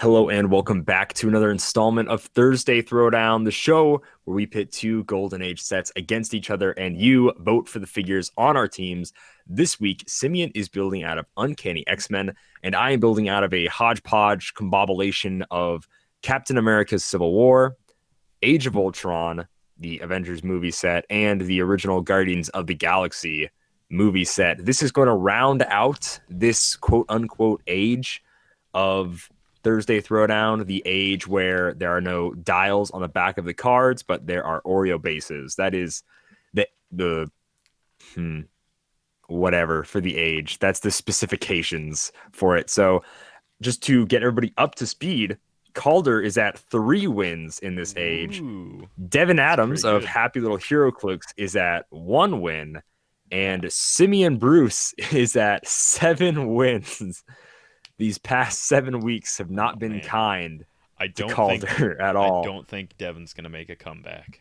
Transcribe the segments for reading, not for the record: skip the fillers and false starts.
Hello and welcome back to another installment of Thursday Throwdown, the show where we pit two Golden Age sets against each other and you vote for the figures on our teams. This week, Simeon is building out of Uncanny X-Men, and I am building out of a hodgepodge combobulation of Captain America's Civil War, Age of Ultron, the Avengers movie set, and the original Guardians of the Galaxy movie set. This is going to round out this quote-unquote age of Thursday Throwdown, the age where there are no dials on the back of the cards, but there are Oreo bases. That is whatever for the age. That's the specifications for it. So just to get everybody up to speed, Calder is at 3 wins in this age. Ooh, Devin Adams of Happy Little Hero Clicks is at 1 win. And Simeon Bruce is at 7 wins. These past 7 weeks have not been kind to Calder at all. I don't think Devin's going to make a comeback.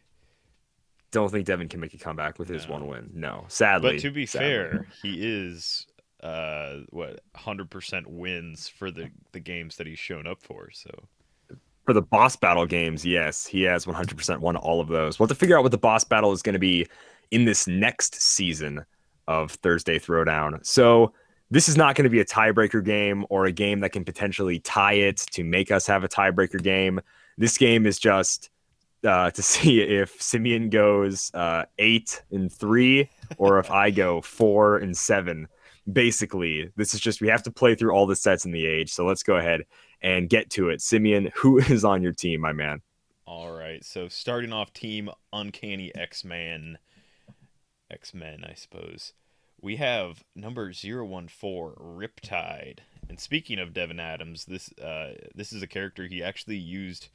Don't think Devin can make a comeback with his 1 win. No, sadly. But to be fair, he is 100% wins for the games that he's shown up for. So for the boss battle games, yes, he has 100% won all of those. We'll have to figure out what the boss battle is going to be in this next season of Thursday Throwdown. So this is not going to be a tiebreaker game or a game that can potentially tie it to make us have a tiebreaker game. This game is just to see if Simeon goes 8-3 or if I go 4-7. Basically, this is just, we have to play through all the sets in the age. So let's go ahead and get to it. Simeon, who is on your team, my man? All right. So starting off, team Uncanny X-Men, I suppose. We have number 014, Riptide. And speaking of Devin Adams, this is a character he actually used,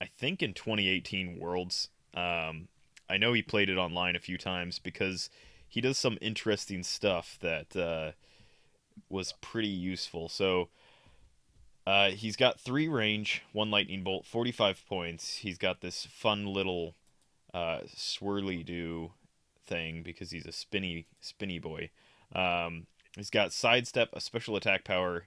I think, in 2018 Worlds. I know he played it online a few times because he does some interesting stuff that was pretty useful. So he's got 3 range, 1 lightning bolt, 45 points. He's got this fun little swirly-do thing because he's a spinny boy. He's got Sidestep, a special attack power,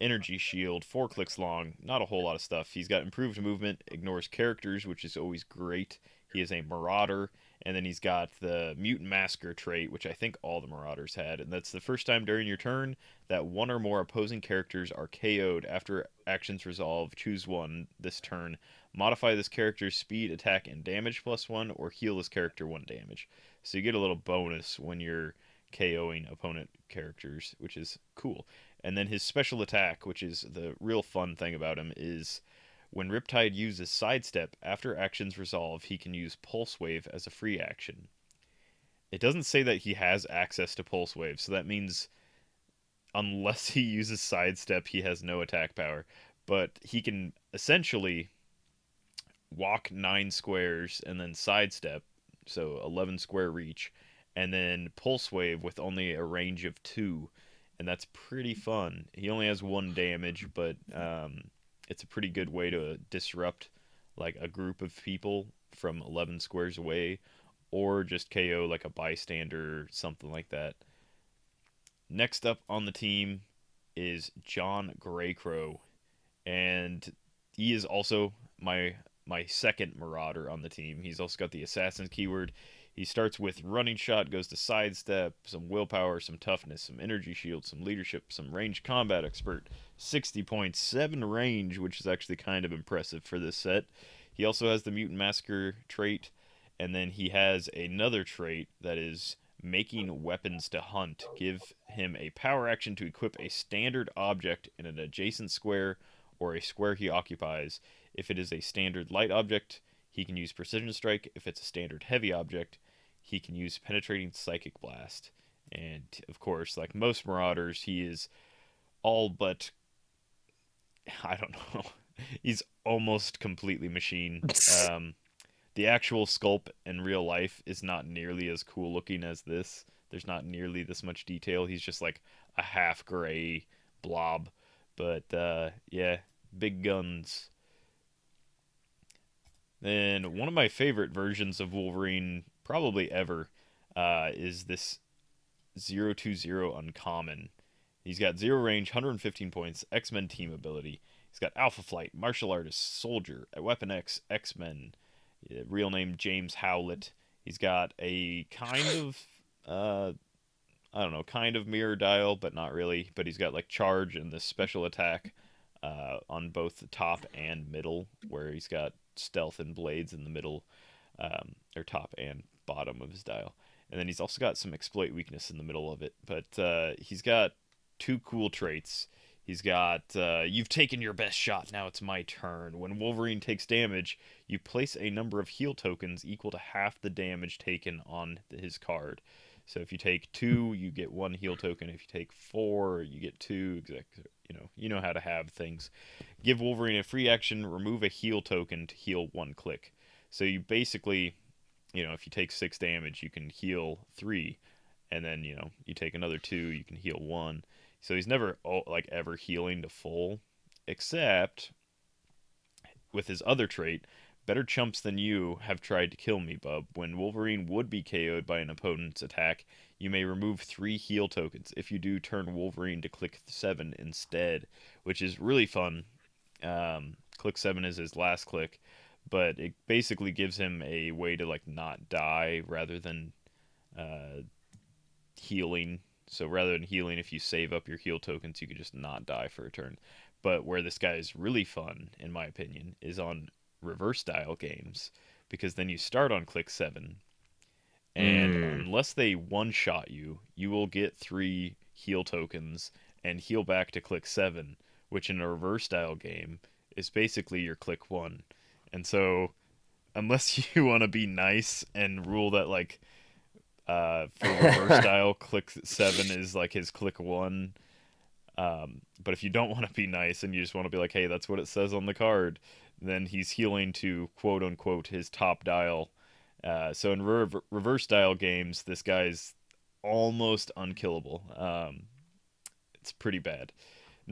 Energy Shield, 4 clicks long, not a whole lot of stuff. He's got improved movement, ignores characters, which is always great. He is a Marauder, and then he's got the Mutant Masker trait, which I think all the Marauders had, and that's the first time during your turn that one or more opposing characters are KO'd after actions resolve. Choose one this turn. Modify this character's speed, attack, and damage +1, or heal this character 1 damage. So you get a little bonus when you're KOing opponent characters, which is cool. And then his special attack, which is the real fun thing about him, is when Riptide uses Sidestep, after actions resolve, he can use Pulse Wave as a free action. It doesn't say that he has access to Pulse Wave, so that means unless he uses Sidestep, he has no attack power. But he can essentially walk 9 squares and then sidestep, so 11 square reach, and then Pulse Wave with only a range of 2, and that's pretty fun. He only has 1 damage, but it's a pretty good way to disrupt like a group of people from 11 squares away, or just KO like a bystander, something like that. Next up on the team is John Greycrow, and he is also my second Marauder on the team. He's also got the Assassin keyword. He starts with Running Shot, goes to Sidestep, some Willpower, some Toughness, some Energy Shield, some Leadership, some Range Combat Expert, 60 points, 7 range, which is actually kind of impressive for this set. He also has the Mutant Masker trait, and then he has another trait that is making weapons to hunt. Give him a power action to equip a standard object in an adjacent square or a square he occupies. If it is a standard light object, he can use Precision Strike. If it's a standard heavy object, he can use Penetrating Psychic Blast. And, of course, like most Marauders, he is all but, I don't know, he's almost completely machine. The actual sculpt in real life is not nearly as cool looking as this. There's not nearly this much detail. He's just like a half gray blob. But, yeah, big guns. Then one of my favorite versions of Wolverine, probably ever, is this 020 Uncommon. He's got 0 range, 115 points, X-Men team ability. He's got Alpha Flight, Martial Artist, Soldier, Weapon X, X-Men, real name James Howlett. He's got a kind of, I don't know, kind of mirror dial, but not really. But he's got like charge and this special attack on both the top and middle, where he's got stealth and blades in the middle, or top and bottom of his dial. And then he's also got some exploit weakness in the middle of it. But he's got two cool traits. He's got, you've taken your best shot, now it's my turn. When Wolverine takes damage, you place a number of heal tokens equal to half the damage taken on his card. So if you take 2, you get 1 heal token. If you take 4, you get 2. You know how to have things. Give Wolverine a free action, remove a heal token to heal 1 click. So you basically, if you take 6 damage, you can heal 3. And then, you take another 2, you can heal 1. So he's never, like, ever healing to full. Except, with his other trait, better chumps than you have tried to kill me, bub. When Wolverine would be KO'd by an opponent's attack, you may remove 3 heal tokens. If you do, turn Wolverine to click 7 instead, which is really fun. Click 7 is his last click, but it basically gives him a way to, like, not die rather than healing. So rather than healing, if you save up your heal tokens, you could just not die for a turn. But where this guy is really fun, in my opinion, is on reverse dial games, because then you start on click 7, and unless they one-shot you, you will get 3 heal tokens and heal back to click 7, which in a reverse dial game is basically your click 1. And so unless you want to be nice and rule that, like, for reverse dial, click 7 is like his click 1, but if you don't want to be nice and you just want to be like, hey, that's what it says on the card, then he's healing to, quote-unquote, his top dial. So in reverse dial games, this guy's almost unkillable. It's pretty bad. And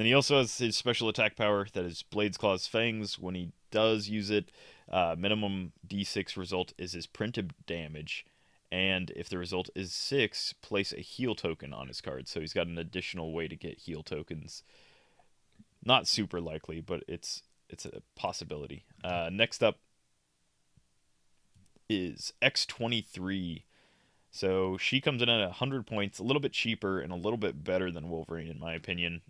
then he also has his special attack power, that is Blades, Claws, Fangs. When he does use it, minimum D6 result is his printed damage. And if the result is 6, place a heal token on his card. So he's got an additional way to get heal tokens. Not super likely, but it's a possibility. Next up is X-23. So she comes in at 100 points, a little bit cheaper and a little bit better than Wolverine, in my opinion.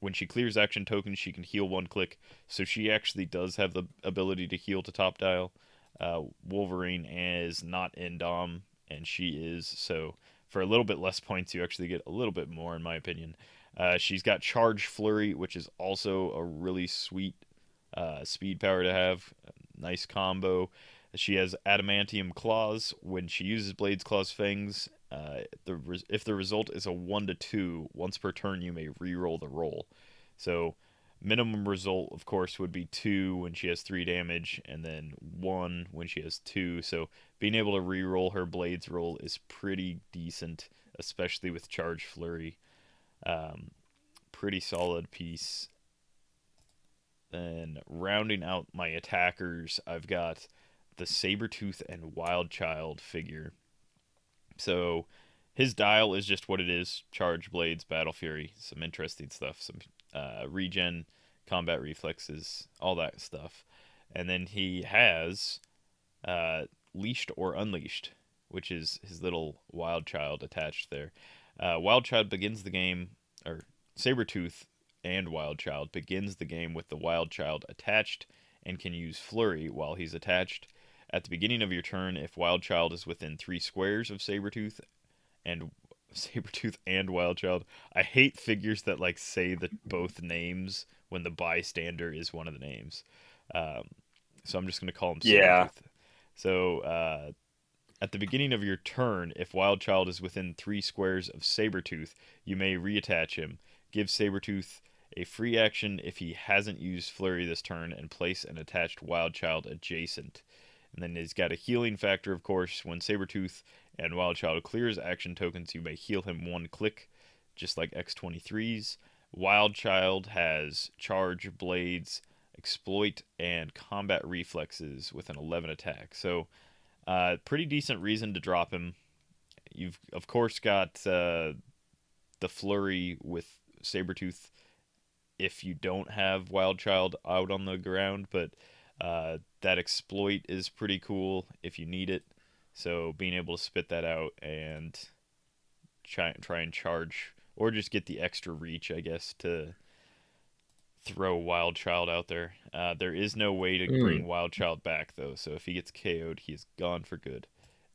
When she clears action tokens, she can heal 1 click. So she actually does have the ability to heal to top dial. Wolverine is not in Dom, and she is. So for a little bit less points, you actually get a little bit more, in my opinion. She's got Charge Flurry, which is also a really sweet speed power to have. Nice combo. She has Adamantium Claws. When she uses Blades, Claws, Fangs, if the result is a 1-2, once per turn you may reroll the roll. So minimum result, of course, would be 2 when she has 3 damage, and then 1 when she has 2. So being able to reroll her Blades roll is pretty decent, especially with Charge Flurry. Pretty solid piece. Then rounding out my attackers, I've got the Sabretooth and Wildchild figure. So his dial is just what it is: Charge, Blades, Battle Fury, some interesting stuff, some regen, combat reflexes, all that stuff. And then he has Leashed or Unleashed, which is his little Wildchild attached there. Wildchild begins the game, or Sabretooth and Wildchild begins the game with the Wildchild attached and can use Flurry while he's attached. At the beginning of your turn, if Wildchild is within 3 squares of Sabretooth and Wildchild. I hate figures that like say the both names when the bystander is one of the names. So I'm just going to call him Sabretooth. Yeah. So, at the beginning of your turn, if Wildchild is within 3 squares of Sabretooth, you may reattach him. Give Sabretooth a free action if he hasn't used Flurry this turn, and place an attached Wildchild adjacent. And then he's got a healing factor, of course. When Sabretooth and Wildchild clears action tokens, you may heal him 1 click, just like X-23's. Wildchild has Charge, Blades, Exploit, and Combat Reflexes with an 11 attack. So, pretty decent reason to drop him. You've, of course, got the Flurry with Sabretooth if you don't have Wildchild out on the ground, but that exploit is pretty cool if you need it. So being able to spit that out and try and charge, or just get the extra reach, I guess, to throw Wildchild out there. There is no way to bring Wildchild back, though, so if he gets KO'd, he's gone for good.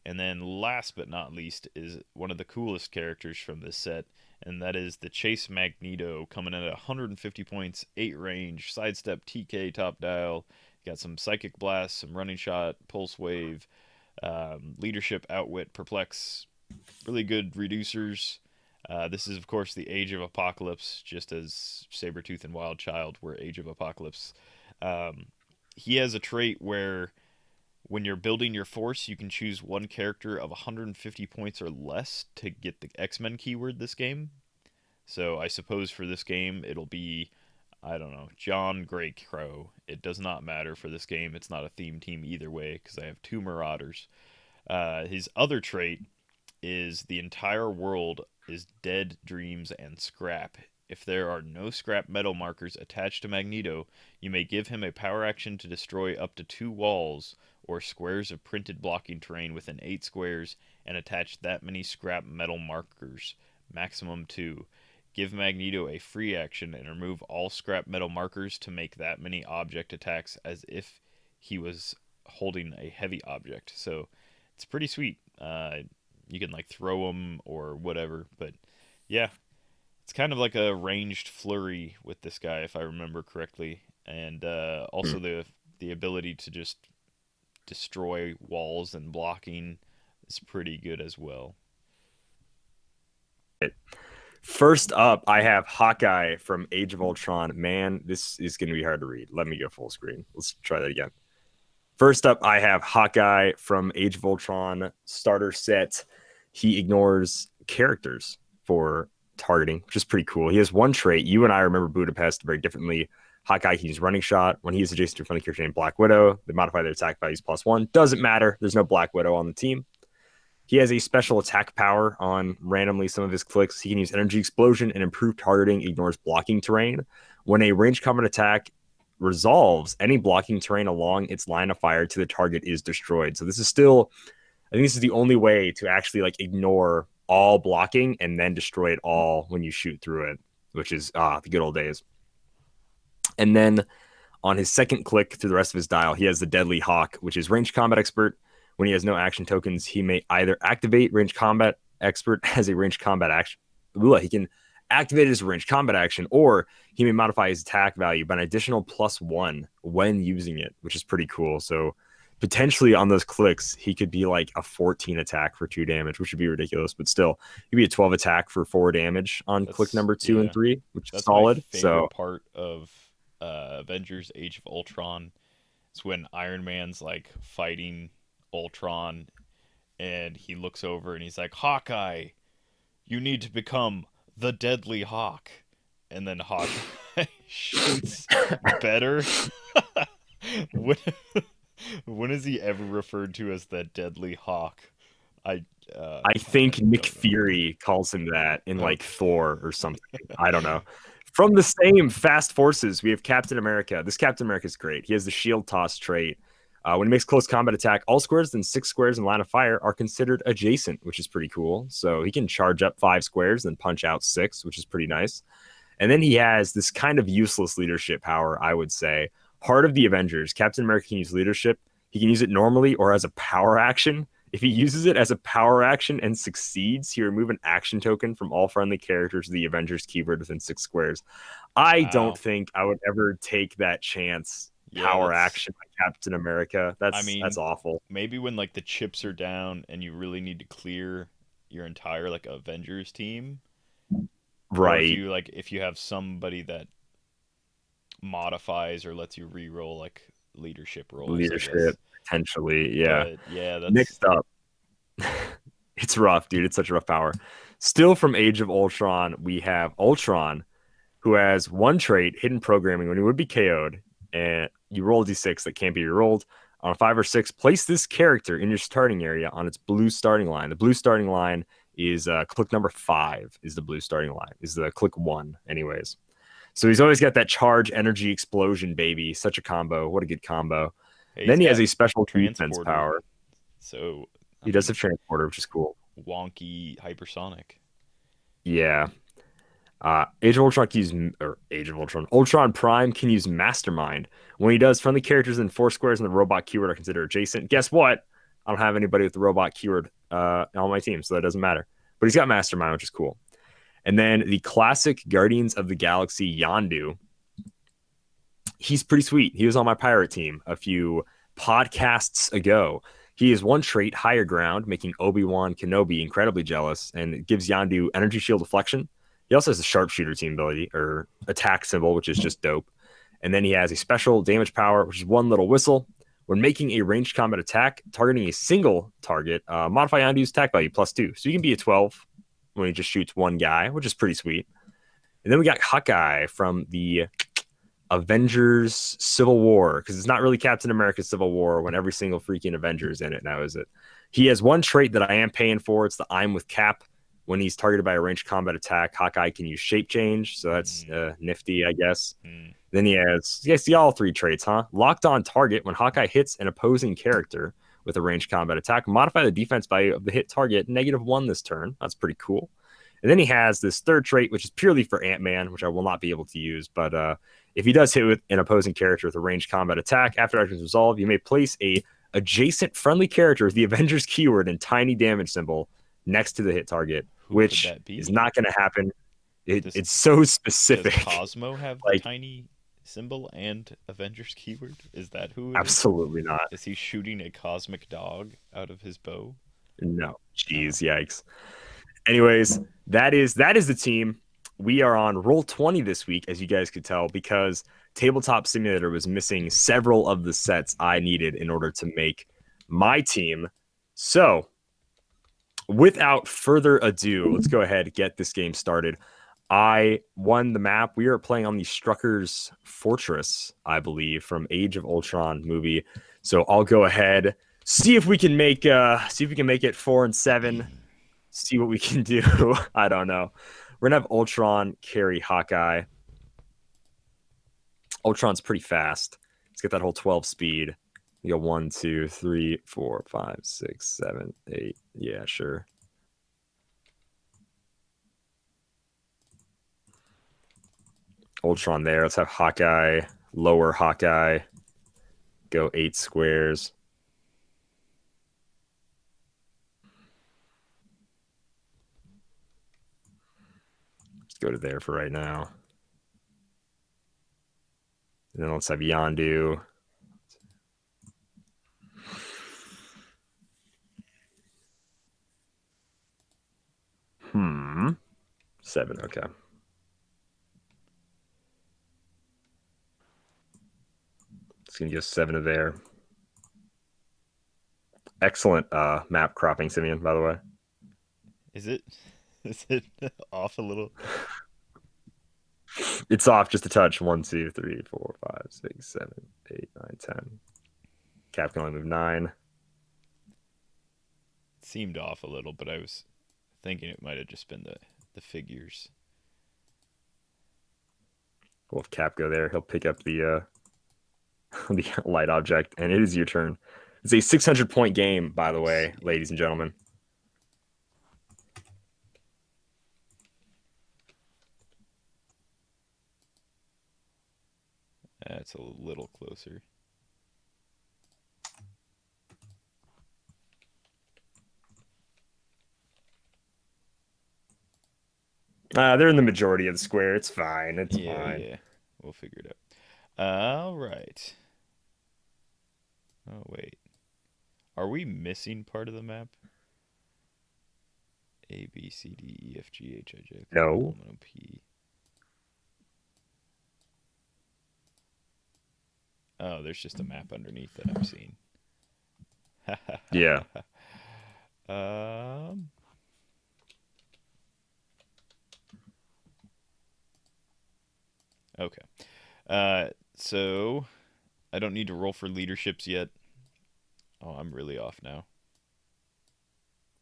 And then last but not least is one of the coolest characters from this set, and that is the Chase Magneto, coming in at 150 points, 8 range, sidestep, TK, top dial. Got some Psychic Blast, some Running Shot, Pulse Wave, Leadership, Outwit, Perplex. Really good reducers. This is, of course, the Age of Apocalypse, just as Sabretooth and Wildchild were Age of Apocalypse. He has a trait where when you're building your force, you can choose one character of 150 points or less to get the X-Men keyword this game. So I suppose for this game, it'll be, I don't know, John Greycrow. It does not matter for this game. It's not a theme team either way, because I have 2 Marauders. His other trait is the entire world is dead, dreams, and scrap. If there are no scrap metal markers attached to Magneto, you may give him a power action to destroy up to 2 walls or squares of printed blocking terrain within 8 squares and attach that many scrap metal markers, maximum 2. Give Magneto a free action and remove all scrap metal markers to make that many object attacks as if he was holding a heavy object. So it's pretty sweet. You can like throw them or whatever, but yeah, it's kind of like a ranged flurry with this guy, if I remember correctly, and also the ability to just destroy walls and blocking is pretty good as well. First up, I have Hawkeye from Age of Ultron. Man, this is going to be hard to read. Let me go full screen. Let's try that again. First up, I have Hawkeye from Age of Ultron starter set. He ignores characters for targeting, which is pretty cool. He has one trait. You and I remember Budapest very differently. Hawkeye, he's Running Shot. When he is adjacent to a friendly character named Black Widow, they modify their attack values +1. Doesn't matter. There's no Black Widow on the team. He has a special attack power on randomly some of his clicks. He can use Energy Explosion and improved targeting, ignores blocking terrain. When a range combat attack resolves, any blocking terrain along its line of fire to the target is destroyed. So this is still, I think this is the only way to actually like ignore all blocking and then destroy it all when you shoot through it, which is the good old days. And then on his second click through the rest of his dial, he has the Deadly Hawk, which is Range Combat Expert. When he has no action tokens, he may either activate Range Combat Expert as a range combat action. He can activate it as a range combat action, or he may modify his attack value by an additional +1 when using it, which is pretty cool. So potentially on those clicks, he could be like a 14 attack for 2 damage, which would be ridiculous, but still, he'd be a 12 attack for 4 damage on click number 2 and 3, which is solid. So part of Avengers Age of Ultron is when Iron Man's like fighting Ultron and he looks over and he's like, Hawkeye, you need to become the Deadly Hawk, and then Hawk shoots better. when is he ever referred to as the Deadly Hawk? I think Nick Fury calls him that in like Thor or something. I don't know. From the same Fast Forces, we have Captain America. This Captain America is great. He has the shield toss trait. When he makes close combat attack, all squares then 6 squares in line of fire are considered adjacent, which is pretty cool. So he can charge up 5 squares and punch out 6, which is pretty nice. And then he has this kind of useless leadership power, I would say. Heart of the Avengers, Captain America can use leadership. He can use it normally or as a power action. If he uses it as a power action and succeeds, he removes an action token from all friendly characters of the Avengers keyword within 6 squares. I don't think I would ever take that chance. Yeah, power action by Captain America. That's awful. Maybe when like the chips are down and you really need to clear your entire like Avengers team. Right. If you have somebody that modifies or lets you re-roll like leadership rolls. Leadership potentially, yeah. But, yeah, that's next up. It's rough, dude. It's such a rough power. Still from Age of Ultron, we have Ultron, who has one trait, hidden programming. When he would be KO'd, and you roll a d6 that can't be rolled on a 5 or 6. Place this character in your starting area on its blue starting line. The blue starting line is click number 5 is the blue starting line, is the click 1 anyways. So he's always got that charge, energy, explosion, baby. Such a combo. What a good combo. Hey, then he has a special defense power. So he does have transporter, which is cool. Wonky hypersonic. Yeah. Age of Ultron can use, or Age of Ultron, Ultron Prime can use Mastermind. When he does, friendly characters in 4 squares and the robot keyword are considered adjacent. Guess what? I don't have anybody with the robot keyword on my team, so that doesn't matter. But he's got Mastermind, which is cool. And then the classic Guardians of the Galaxy Yondu. He's pretty sweet. He was on my pirate team a few podcasts ago. He is one trait, higher ground, making Obi-Wan Kenobi incredibly jealous, and it gives Yondu energy shield deflection. He also has a sharpshooter team ability, or attack symbol, which is just dope. And then he has a special damage power, which is one little whistle. When making a ranged combat attack, targeting a single target, modify Yondu's attack value +2. So you can be a 12 when he just shoots one guy, which is pretty sweet. And then we got Hawkeye from the Avengers Civil War, because it's not really Captain America's Civil War when every single freaking Avenger is in it now, is it? He has one trait that I am paying for. It's the I'm with Cap. When he's targeted by a ranged combat attack, Hawkeye can use shape change, so that's nifty, I guess. Then he has the all three traits, huh? Locked on target. When Hawkeye hits an opposing character with a ranged combat attack, modify the defense value of the hit target -1 this turn. That's pretty cool. And then he has this third trait, which is purely for Ant-Man, which I will not be able to use, but if he does hit with an opposing character with a ranged combat attack, after actions resolve, you may place a adjacent friendly character with the Avengers keyword and tiny damage symbol next to the hit target, which is not going to happen. It's so specific. Does Cosmo have a tiny symbol and Avengers keyword? Is that who? Absolutely not. Is he shooting a cosmic dog out of his bow? No. Jeez, yikes. Anyways, that is the team. We are on roll 20 this week, as you guys could tell, because Tabletop Simulator was missing several of the sets I needed in order to make my team. So, without further ado, let's go ahead and get this game started. I won the map. We are playing on the Strucker's Fortress, I believe, from Age of Ultron movie. So I'll go ahead, see if we can make it 4 and 7. See what we can do. I don't know. We're gonna have Ultron carry Hawkeye. Ultron's pretty fast. Let's get that whole 12 speed. You got 1, 2, 3, 4, 5, 6, 7, 8. Yeah, sure. Ultron there. Let's have Hawkeye, lower Hawkeye. Go 8 squares. Let's go to there for right now. And then let's have Yondu. Hmm. 7, okay. It's going to go 7 of there. Excellent map cropping, Simeon, by the way. Is it off a little? It's off just a touch. 1, 2, 3, 4, 5, 6, 7, 8, 9, 10. Cap can only move 9. It seemed off a little, but I was thinking it might have just been the figures. Well, if Cap go there, he'll pick up the light object, and it is your turn. It's a 600-point game, by the way, ladies and gentlemen. That's a little closer. They're in the majority of the square. It's fine. It's fine. Yeah, we'll figure it out. All right. Oh, wait. Are we missing part of the map? A, B, C, D, E, F, G, H, I, J. No. P. Oh, there's just a map underneath that I'm seeing. Yeah. Okay, so I don't need to roll for leaderships yet. Oh, I'm really off now.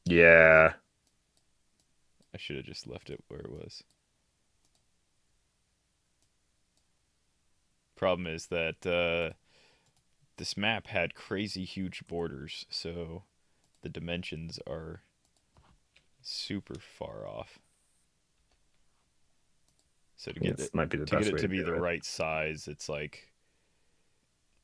Yeah. I should have just left it where it was. Problem is that this map had crazy huge borders, so the dimensions are super far off. So to get it to be the right size, it's like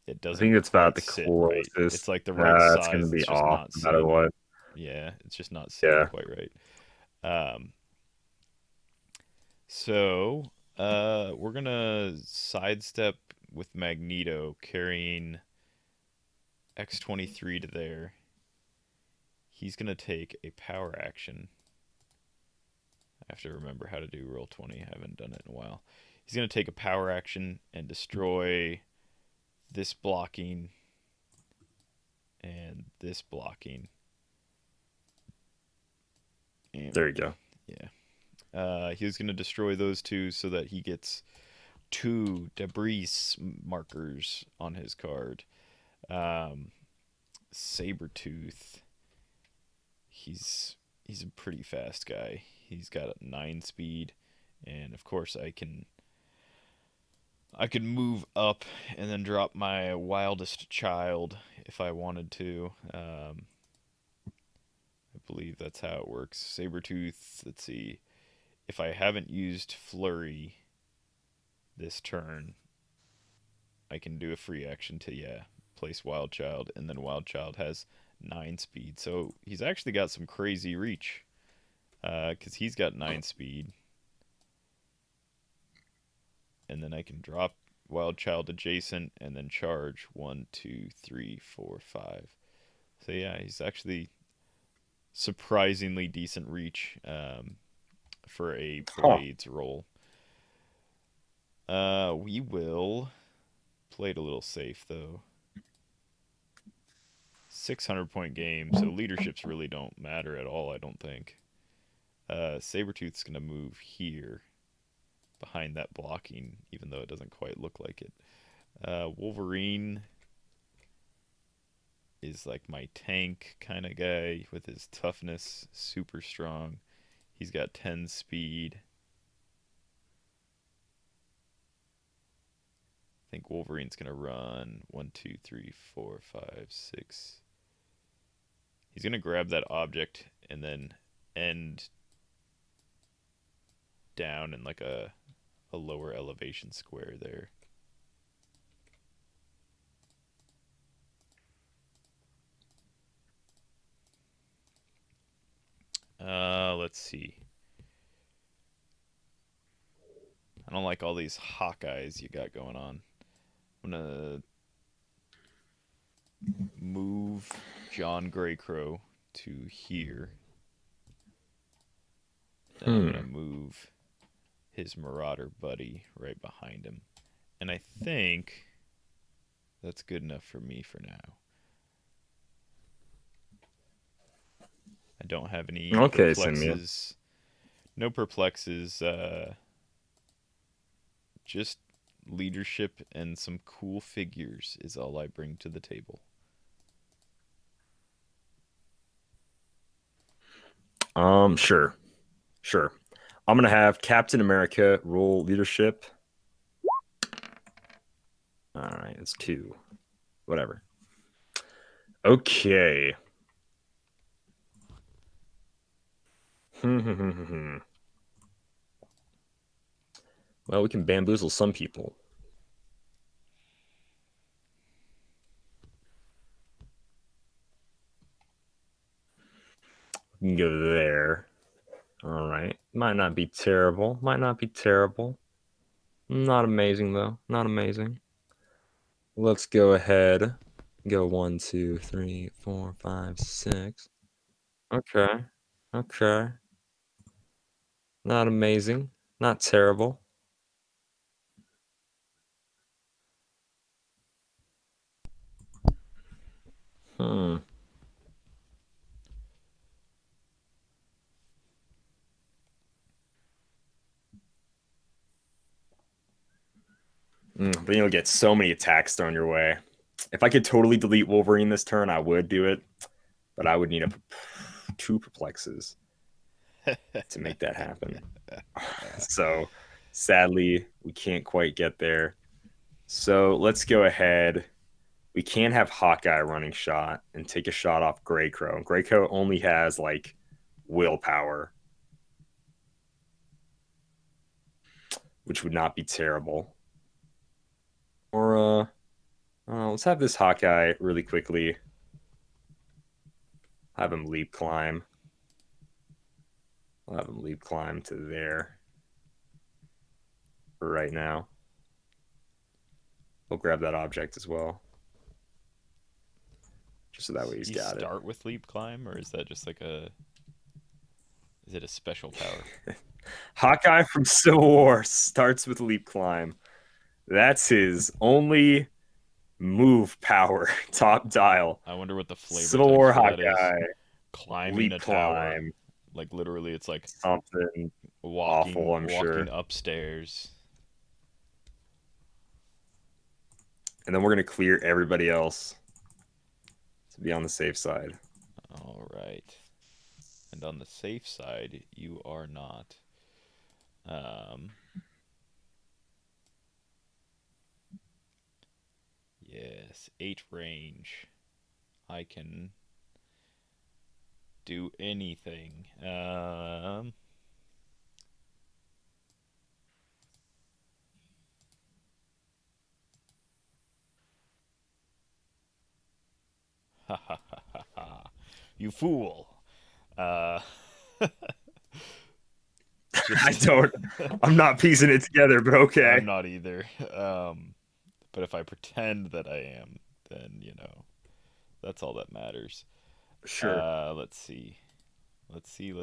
it doesn't. I think it's about the closest. Right. It's like the right size. It's going to be off no matter what. Yeah, it's just not quite right. So we're gonna sidestep with Magneto carrying X-23 to there. He's gonna take a power action. I have to remember how to do roll 20. I haven't done it in a while. He's gonna take a power action and destroy this blocking and this blocking. And there you go. Yeah. He's going to destroy those two so that he gets 2 debris markers on his card. Sabretooth. He's a pretty fast guy. He's got a 9 speed, and of course I can move up and then drop my wildest child if I wanted to. I believe that's how it works. Sabretooth, let's see. If I haven't used Flurry this turn, I can do a free action to, place Wildchild, and then Wildchild has 9 speed. So he's actually got some crazy reach, because he's got 9 speed. And then I can drop Wildchild adjacent, and then charge 1, 2, 3, 4, 5. So yeah, he's actually surprisingly decent reach, for a Blades roll. We will play it a little safe, though. 600-point game, so leaderships really don't matter at all, I don't think. Sabretooth's going to move here behind that blocking, even though it doesn't quite look like it. Wolverine is like my tank kind of guy with his toughness, super strong. He's got 10 speed. I think Wolverine's going to run 1, 2, 3, 4, 5, 6. He's going to grab that object and then end down in like a lower elevation square there. Let's see. I don't like all these Hawkeyes you got going on. I'm gonna move John Greycrow to here. Then I'm gonna move his Marauder buddy right behind him. And I think that's good enough for me for now. I don't have any perplexes. No perplexes. Just leadership and some cool figures is all I bring to the table. Sure. I'm gonna have Captain America roll leadership. All right, it's 2. Whatever. Okay. Well, we can bamboozle some people. We can go there. All right. Might not be terrible. Not amazing, though. Let's go ahead. Go 1, 2, 3, 4, 5, 6. Okay. Not amazing, not terrible. Then you'll get so many attacks thrown your way. If I could totally delete Wolverine this turn, I would do it, but I would need 2 perplexes to make that happen. So sadly we can't quite get there. So let's go ahead. We can have Hawkeye running shot and take a shot off Greycrow. And Greycrow only has like willpower, which would not be terrible. Or let's have this Hawkeye really quickly. Have him leap climb. I'll have him leap climb to there for right now. We'll grab that object as well. Just so that way he's got it. Start with leap climb, or is that just like a... Is it a special power? Hawkeye from Civil War starts with leap climb. That's his only move power. Top dial. I wonder what the flavor Civil War Hawkeye. Climbing leap a tower. Climb. Like literally, it's like something awful. I'm sure. Walking upstairs, and then we're gonna clear everybody else to be on the safe side. All right, and on the safe side, you are not. Yes, 8 range. I can. Do anything. You fool. I'm not piecing it together, but okay. I'm not either. But if I pretend that I am, then, you know, that's all that matters. Sure. Let's see. Let's see.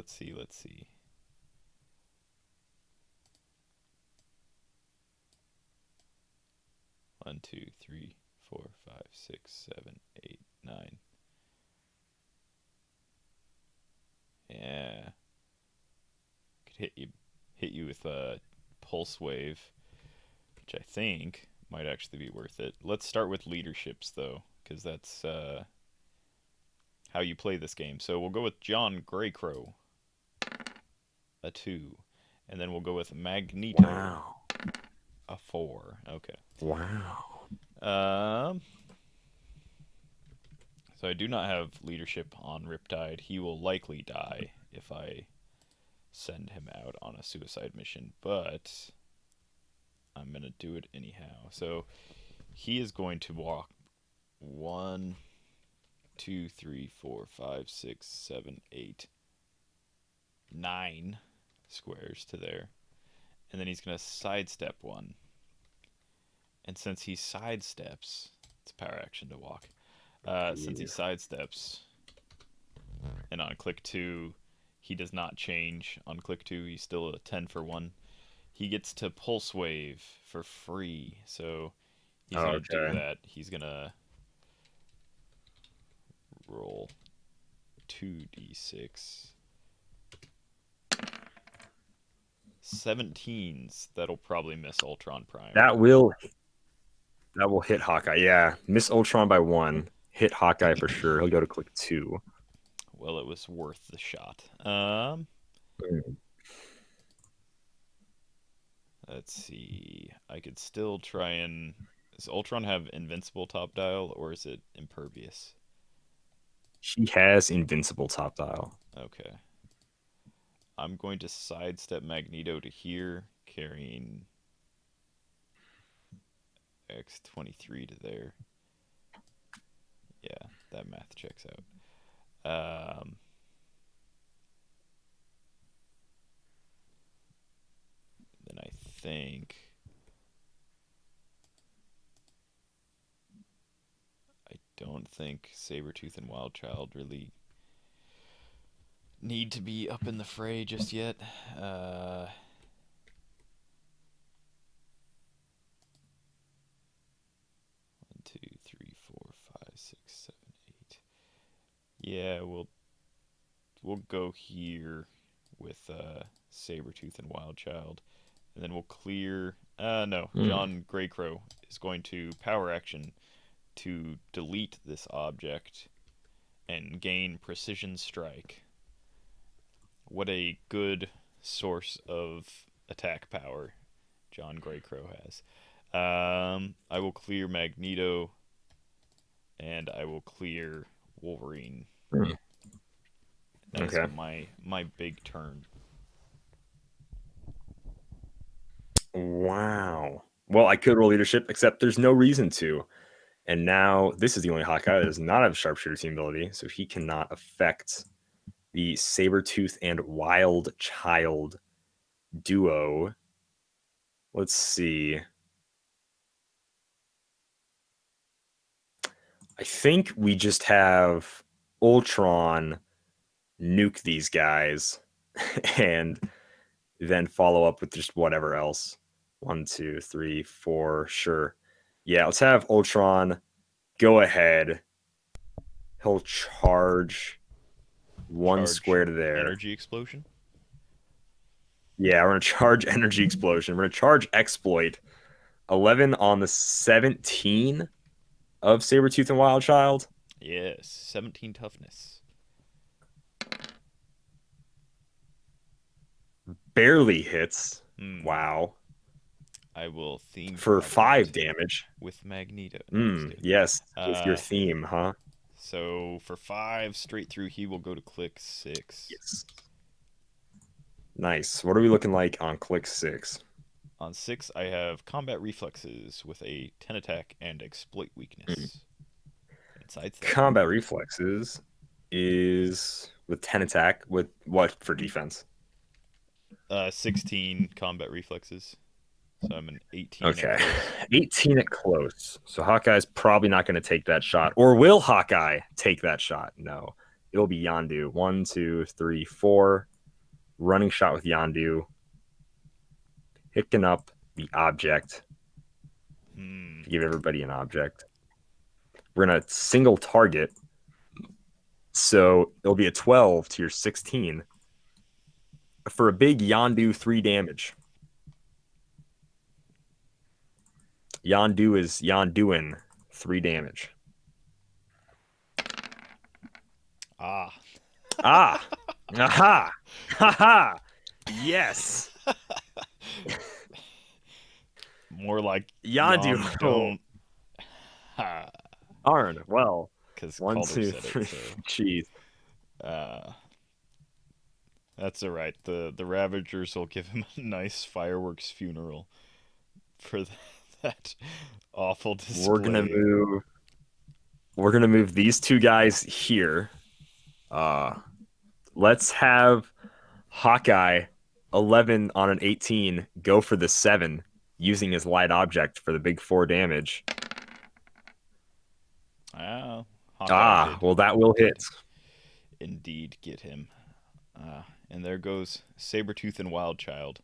One, two, three, four, five, six, seven, eight, nine. Yeah. Could hit you with a pulse wave, which I think might actually be worth it. Let's start with leaderships though, because that's how you play this game. So we'll go with John Greycrow, a 2, and then we'll go with Magneto, wow, a 4. Okay. Wow. So I do not have leadership on Riptide. He will likely die if I send him out on a suicide mission, but I'm gonna do it anyhow. So he is going to walk 1, 2, 3, 4, 5, 6, 7, 8, 9 squares to there. And then he's going to sidestep 1. And since he sidesteps, it's a power action to walk. Since he sidesteps, and on click 2, he does not change. On click 2, he's still a 10 for 1. He gets to pulse wave for free. So he's going to do that. He's going to roll 2d6. 17s. That'll probably miss Ultron Prime. That will hit Hawkeye. Yeah, miss Ultron by 1. Hit Hawkeye for sure. He'll go to click 2. Well, it was worth the shot. Let's see. I could still try and... Does Ultron have Invincible top dial, or is it Impervious? He has Invincible top dial. Okay. I'm going to sidestep Magneto to here, carrying X-23 to there. Yeah, that math checks out. Then I think... don't think Sabretooth and Wildchild really need to be up in the fray just yet. One, two, three, four, five, six, seven, eight. Yeah, we'll go here with Sabretooth and Wildchild, and then we'll clear. No, John Greycrow is going to power action to delete this object and gain Precision Strike. What a good source of attack power John Greycrow has. I will clear Magneto, and I will clear Wolverine. Mm. That's okay. my big turn. Wow. Well, I could roll leadership, except there's no reason to. And now this is the only Hawkeye that does not have sharpshooter team ability, so he cannot affect the Sabretooth and Wildchild duo. Let's see. I think we just have Ultron nuke these guys and then follow up with just whatever else. 1, 2, 3, 4, sure. Yeah, let's have Ultron go ahead. He'll charge one square to there. Energy explosion? Yeah, we're going to charge energy explosion. We're going to charge exploit. 11 on the 17 of Sabretooth and Wildchild. Yes, 17 toughness. Barely hits. Mm. Wow. I will theme for 5 damage with Magneto. Mm, yes, with your theme, huh? So for 5 straight through, he will go to click 6. Yes. Nice. What are we looking like on click 6? On 6, I have combat reflexes with a 10 attack and exploit weakness. Mm. Combat reflexes is with 10 attack with what for defense? 16 combat reflexes. So I'm an 18. Okay. 18 at close. So Hawkeye's probably not going to take that shot. Or will Hawkeye take that shot? No. It'll be Yondu. 1, 2, 3, 4. Running shot with Yondu. Picking up the object. Mm. Give everybody an object. We're going to single target. So it'll be a 12 to your 16. For a big Yondu 3 damage. Yondu is Yonduin 3 damage. Ah. Ah. Aha. Ha-ha. Yes. More like Yondu. Don't. Arn, well. Because 1, 2, 3. Jeez. So. That's all right. The Ravagers will give him a nice fireworks funeral for the... That awful display. We're gonna move these two guys here. Let's have Hawkeye 11 on an 18 go for the 7 using his light object for the big 4 damage. Oh, well that will hit. Indeed, get him. And there goes Sabretooth and Wildchild.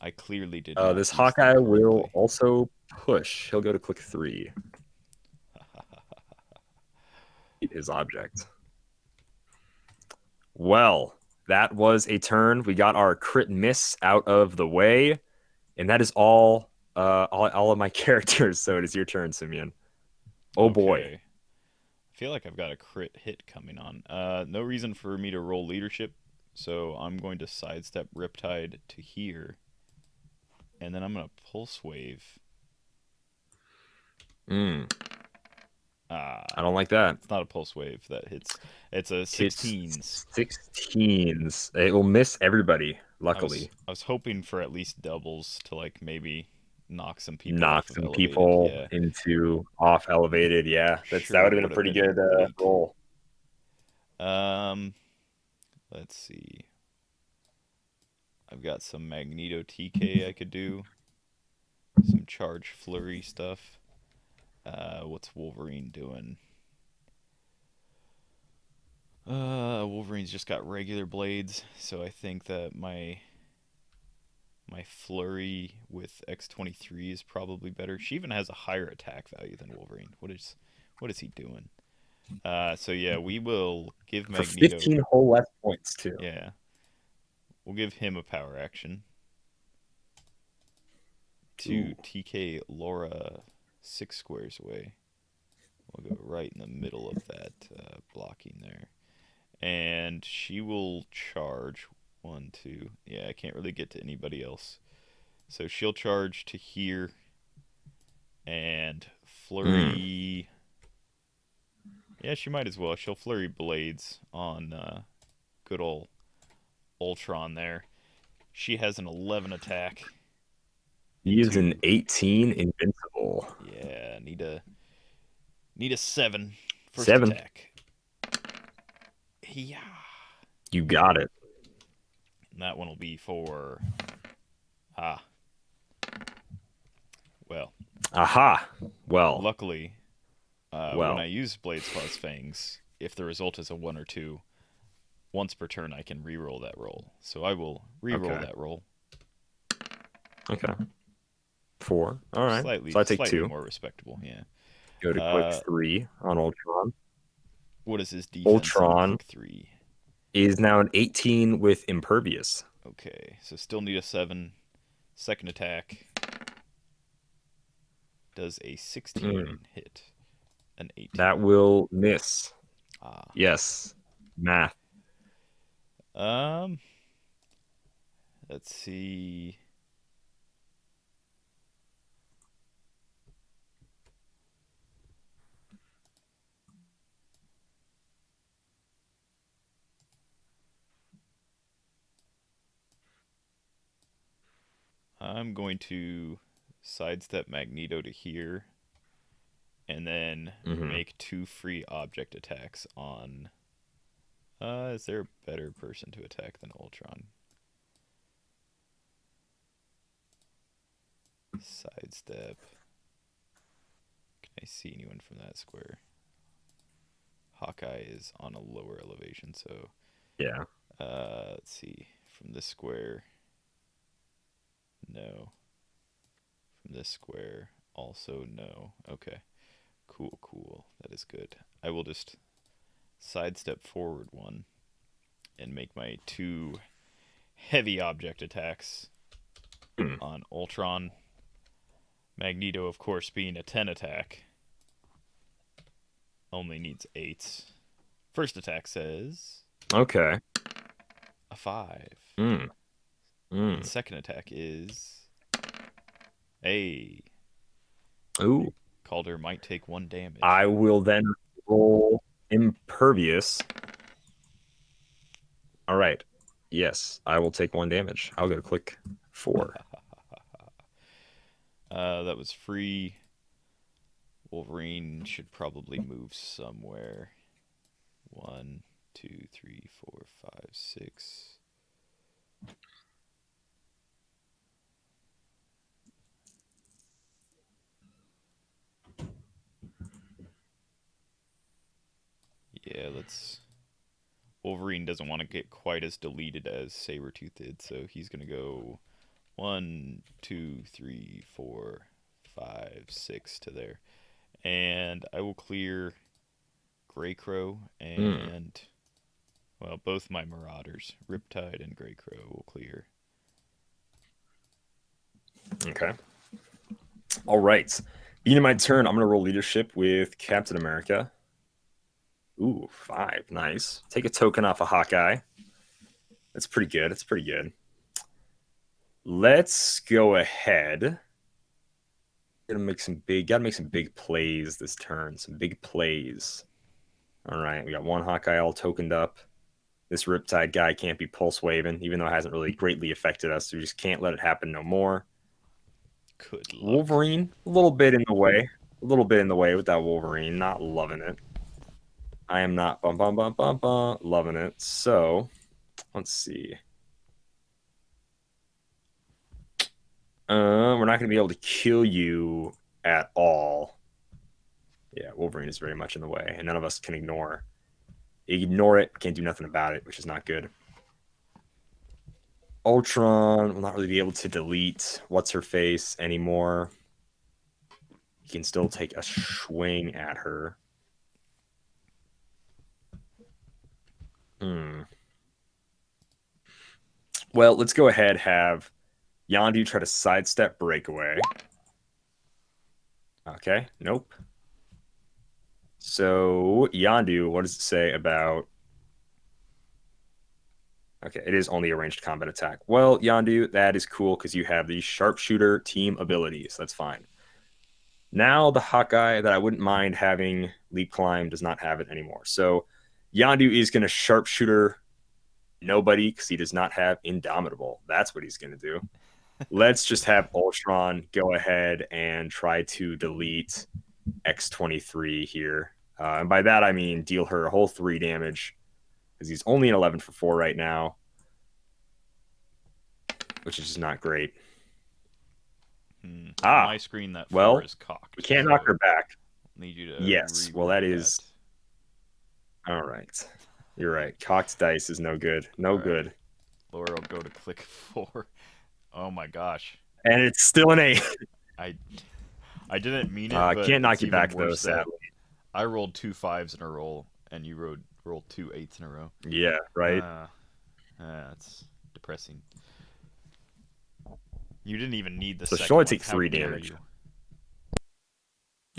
I clearly did. This Hawkeye will also push. He'll go to click 3. His object. Well, that was a turn. We got our crit miss out of the way, and that is all of my characters. So it is your turn, Simeon. Oh okay. Boy, I feel like I've got a crit hit coming on. No reason for me to roll leadership, so I'm going to sidestep Riptide to here. And then I'm going to Pulse Wave. Mm. I don't like that. It's not a Pulse Wave that hits. It's a 16s. 16s. It will miss everybody, luckily. I was hoping for at least doubles to, like, maybe knock some people off elevated, yeah. That would have been a pretty good goal. Let's see. I've got some Magneto TK I could do. Some Charge Flurry stuff. What's Wolverine doing? Wolverine's just got regular blades, so I think that my Flurry with X-23 is probably better. She even has a higher attack value than Wolverine. What is he doing? So yeah, we will give Magneto... For 15 whole less points, too. Yeah. We'll give him a power action to TK Laura 6 squares away. We'll go right in the middle of that blocking there. And she will charge 1, 2. Yeah, I can't really get to anybody else. So she'll charge to here And Flurry... Yeah, she might as well. She'll Flurry Blades on good old Ultron there. She has an 11 attack. He is an 18 Invincible. Yeah, need a 7 for his attack. Yeah. You got it. And that one will be for... Well. Aha! Well. Luckily, when I use Blades plus Fangs, if the result is a 1 or 2, once per turn I can re-roll that roll. So I will re-roll that roll. Okay. 4. All right. So I take 2. More respectable, yeah. Go to click 3 on Ultron. What is his defense? Ultron 3 is now an 18 with Impervious. Okay, so still need a 7. Second attack does a 16 hit. An 18. That will miss. Ah. Yes. Math. Let's see. I'm going to sidestep Magneto to here and then make 2 free object attacks on... is there a better person to attack than Ultron? Sidestep. Can I see anyone from that square? Hawkeye is on a lower elevation, so... Yeah. Let's see. From this square... No. From this square, also no. Okay. Cool, cool. That is good. I will just sidestep forward 1 and make my 2 heavy object attacks on Ultron. Magneto, of course, being a 10 attack, only needs 8. First attack says... Okay. A 5. Second attack is a... Ooh. Calder might take 1 damage. I will then roll Impervious. All right. Yes, I will take 1 damage. I'll go to click 4. That was free. Wolverine should probably move somewhere. 1, 2, 3, 4, 5, 6... Yeah, let's... Wolverine doesn't want to get quite as deleted as Sabretooth did, so he's going to go 1, 2, 3, 4, 5, 6 to there. And I will clear Greycrow and... Well, both my Marauders, Riptide and Greycrow, will clear. Okay. All right. Beginning my turn, I'm going to roll Leadership with Captain America. Ooh, 5. Nice. Take a token off of Hawkeye. That's pretty good. That's pretty good. Let's go ahead. Gotta make some big plays this turn. Some big plays. All right. We got 1 Hawkeye all tokened up. This Riptide guy can't be pulse waving, even though it hasn't really greatly affected us. So we just can't let it happen no more. Good luck. Wolverine, a little bit in the way. A little bit in the way with that Wolverine. Not loving it. I am not loving it. So, let's see. We're not going to be able to kill you at all. Yeah, Wolverine is very much in the way, and none of us can ignore. Ignore it, can't do nothing about it, which is not good. Ultron will not really be able to delete What's-Her-Face anymore. He can still take a swing at her. Well, let's go ahead have Yondu try to sidestep breakaway. Okay, nope. So Yondu, what does it say about... Okay, it is only a ranged combat attack. Well, Yondu, that is cool because you have the Sharpshooter team abilities. That's fine. Now the Hawkeye that I wouldn't mind having leap climb does not have it anymore. So Yondu is going to sharpshooter nobody because he does not have Indomitable. That's what he's going to do. Let's just have Ultron go ahead and try to delete X-23 here. And by that, I mean deal her a whole 3 damage because he's only an 11 for 4 right now, which is just not great. On my screen, that 4 is cocked. We can't knock her back. Need you to yes. Well, that is... All right. You're right. Cocked dice is no good. No right. good. Laura will go to click 4. Oh, my gosh. And it's still an 8. I didn't mean it, but can't knock you back, though, sadly. I rolled 2 5s in a roll, and you rolled 2 8s in a row. Yeah, right? That's depressing. You didn't even need the second one. So she'll only take 3 damage.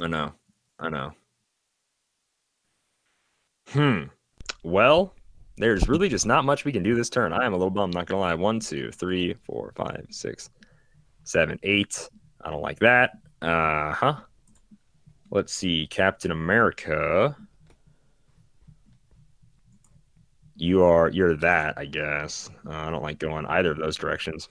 I know. I know. Well, there's really just not much we can do this turn. I am a little bummed, not gonna lie. 1, 2, 3, 4, 5, 6, 7, 8. I don't like that. Let's see, Captain America. You're that, I guess. I don't like going either of those directions.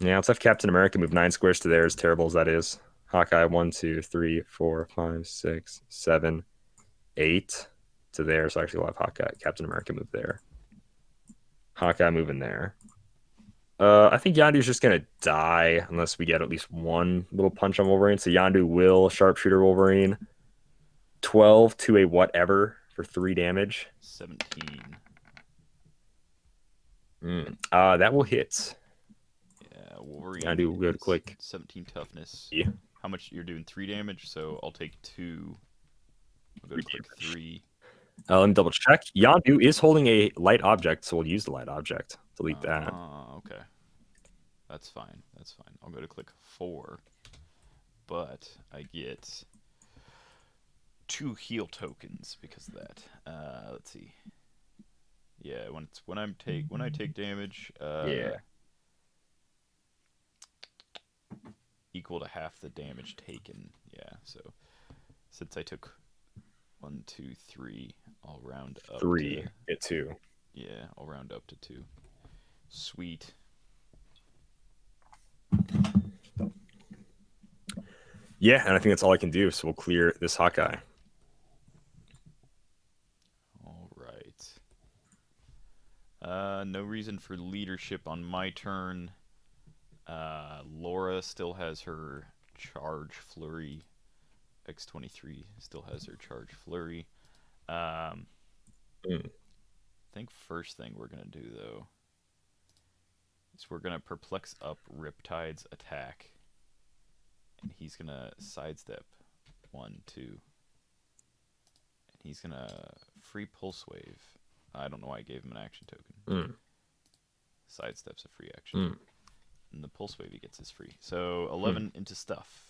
Yeah, let's have Captain America move 9 squares to there, as terrible as that is. Hawkeye, 1, 2, 3, 4, 5, 6, 7, 8 to there. So actually we'll have Hawkeye, Captain America move there. Hawkeye moving there. I think Yondu's just going to die unless we get at least one little punch on Wolverine. So Yondu will sharpshooter Wolverine. 12 to a whatever for 3 damage. 17. That will hit. Wolverine. Yondu will go to click. 17 toughness. Yeah. How much? You're doing 3 damage, so I'll take 2. I'll go to click 3. Let me double check. Yondu is holding a light object, so we'll use the light object. Delete that. Oh, okay. That's fine. That's fine. I'll go to click 4. But I get 2 heal tokens because of that. Let's see. Yeah, when I take damage, yeah. Equal to half the damage taken. Yeah, so since I took 1, 2, 3, I'll round up 3 to, at 2. Yeah, I'll round up to 2. Sweet. Yeah, and I think that's all I can do, so we'll clear this Hawkeye. All right. No reason for leadership on my turn. Laura still has her charge flurry. X-23 still has her charge flurry. I think first thing we're going to do, though, is we're going to perplex up Riptide's attack. And he's going to sidestep. 1, 2. And he's going to free pulse wave. I don't know why I gave him an action token. Sidestep's a free action. And the pulse wave he gets is free. So 11 into stuff.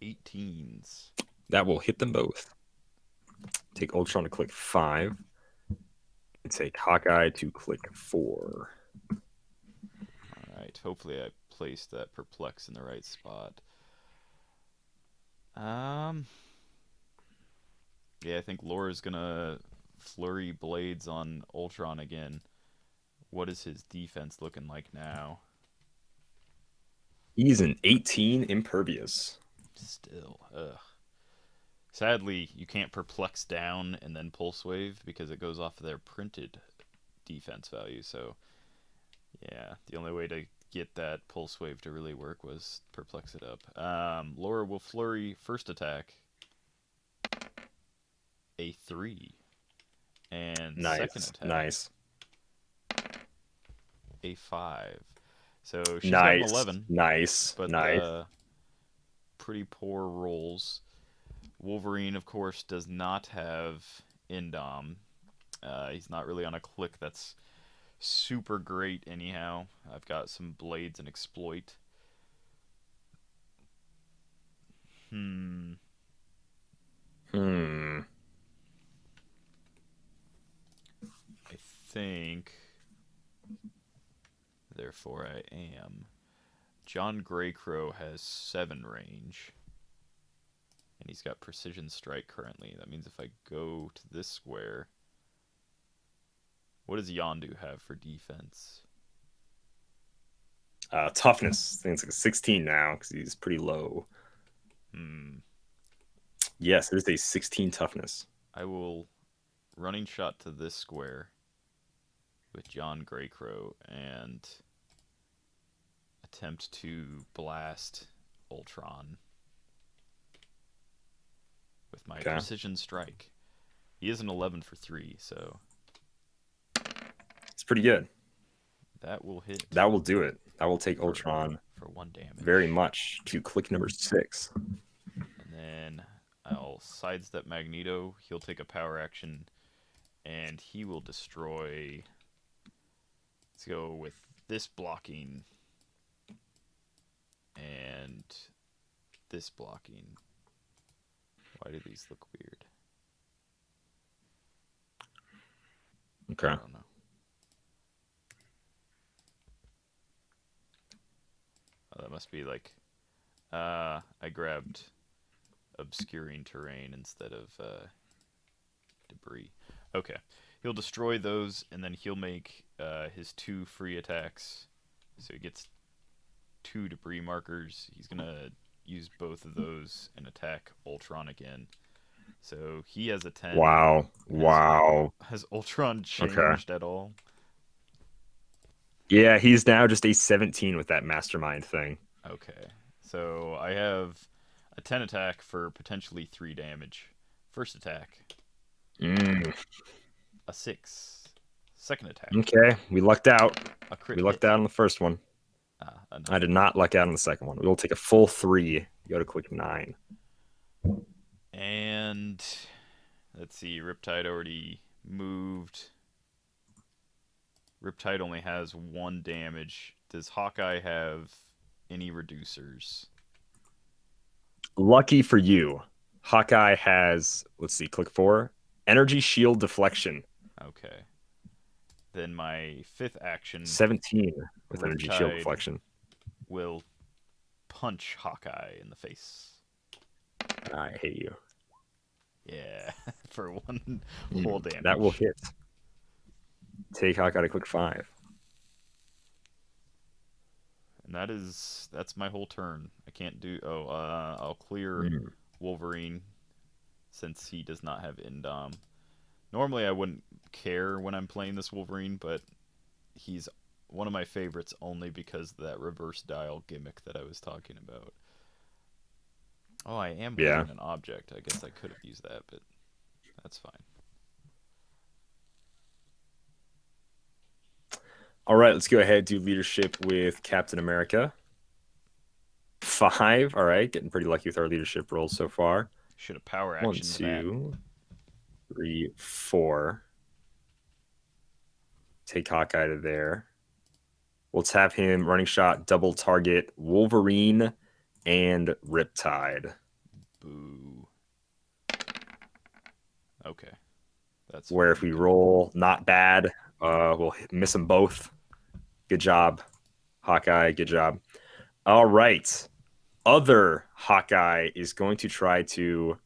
18s. That will hit them both. Take Ultron to click 5. And take Hawkeye to click 4. All right. Hopefully I placed that perplex in the right spot. Yeah, I think Laura's gonna flurry blades on Ultron again. What is his defense looking like now? He's an 18 impervious. Still, ugh. Sadly, you can't perplex down and then pulse wave because it goes off of their printed defense value. So, yeah, the only way to get that pulse wave to really work was perplex it up. Laura will flurry first attack. A 3. And nice. Second attack. Nice. A 5. So she's nice. Got an 11. Nice. But nice. Pretty poor rolls. Wolverine, of course, does not have Indom. He's not really on a click that's super great anyhow. I've got some blades and exploit. think, therefore I am. John Greycrow has 7 range. And he's got Precision Strike currently. That means if I go to this square, what does Yondu have for defense? Toughness. I think it's like 16 now because he's pretty low. Yes, it is a 16 toughness. I will running shot to this square with John Greycrow and attempt to blast Ultron with my precision strike. He is an 11 for 3, so it's pretty good. That will hit. That will do it. That will take Ultron for 1 damage. Very much to click number 6. And then I'll sidestep Magneto. He'll take a power action, and he will destroy. Let's go with this blocking and this blocking. Why do these look weird? Okay. I don't know. Oh, that must be like... I grabbed obscuring terrain instead of debris. Okay. He'll destroy those, and then he'll make his 2 free attacks. So he gets 2 debris markers. He's going to use both of those and attack Ultron again. So he has a 10. Wow. Wow. Has Ultron changed at all? Yeah, he's now just a 17 with that mastermind thing. Okay. So I have a 10 attack for potentially 3 damage. First attack. A 6. Second attack. Okay. We lucked out. A crit we lucked out on the first one. I did not luck out on the second one. We'll take a full 3. Go to quick 9. And let's see. Riptide already moved. Riptide only has 1 damage. Does Hawkeye have any reducers? Lucky for you. Hawkeye has, let's see, click 4. Energy Shield Deflection. Okay. Then my 5th action... 17 with Riptide Energy Shield Deflection. Will punch Hawkeye in the face. I hate you. Yeah, for 1 whole damage. That will hit. Take Hawkeye to click 5. And that's my whole turn. I can't do... Oh, I'll clear Wolverine since he does not have Indom. Normally I wouldn't care when I'm playing this Wolverine, but he's one of my favorites only because of that reverse dial gimmick that I was talking about. Oh, I am playing an object. I guess I could have used that, but that's fine. All right, let's go ahead and do leadership with Captain America. 5. All right, getting pretty lucky with our leadership rolls so far. Should have power action. 1, 2, 3, 4. Take Hawkeye to there. Let's have him running shot, double target Wolverine and Riptide. Boo. Okay. That's where if we roll not bad, we'll miss them both. Good job, Hawkeye. Good job. All right. Other Hawkeye is going to try to,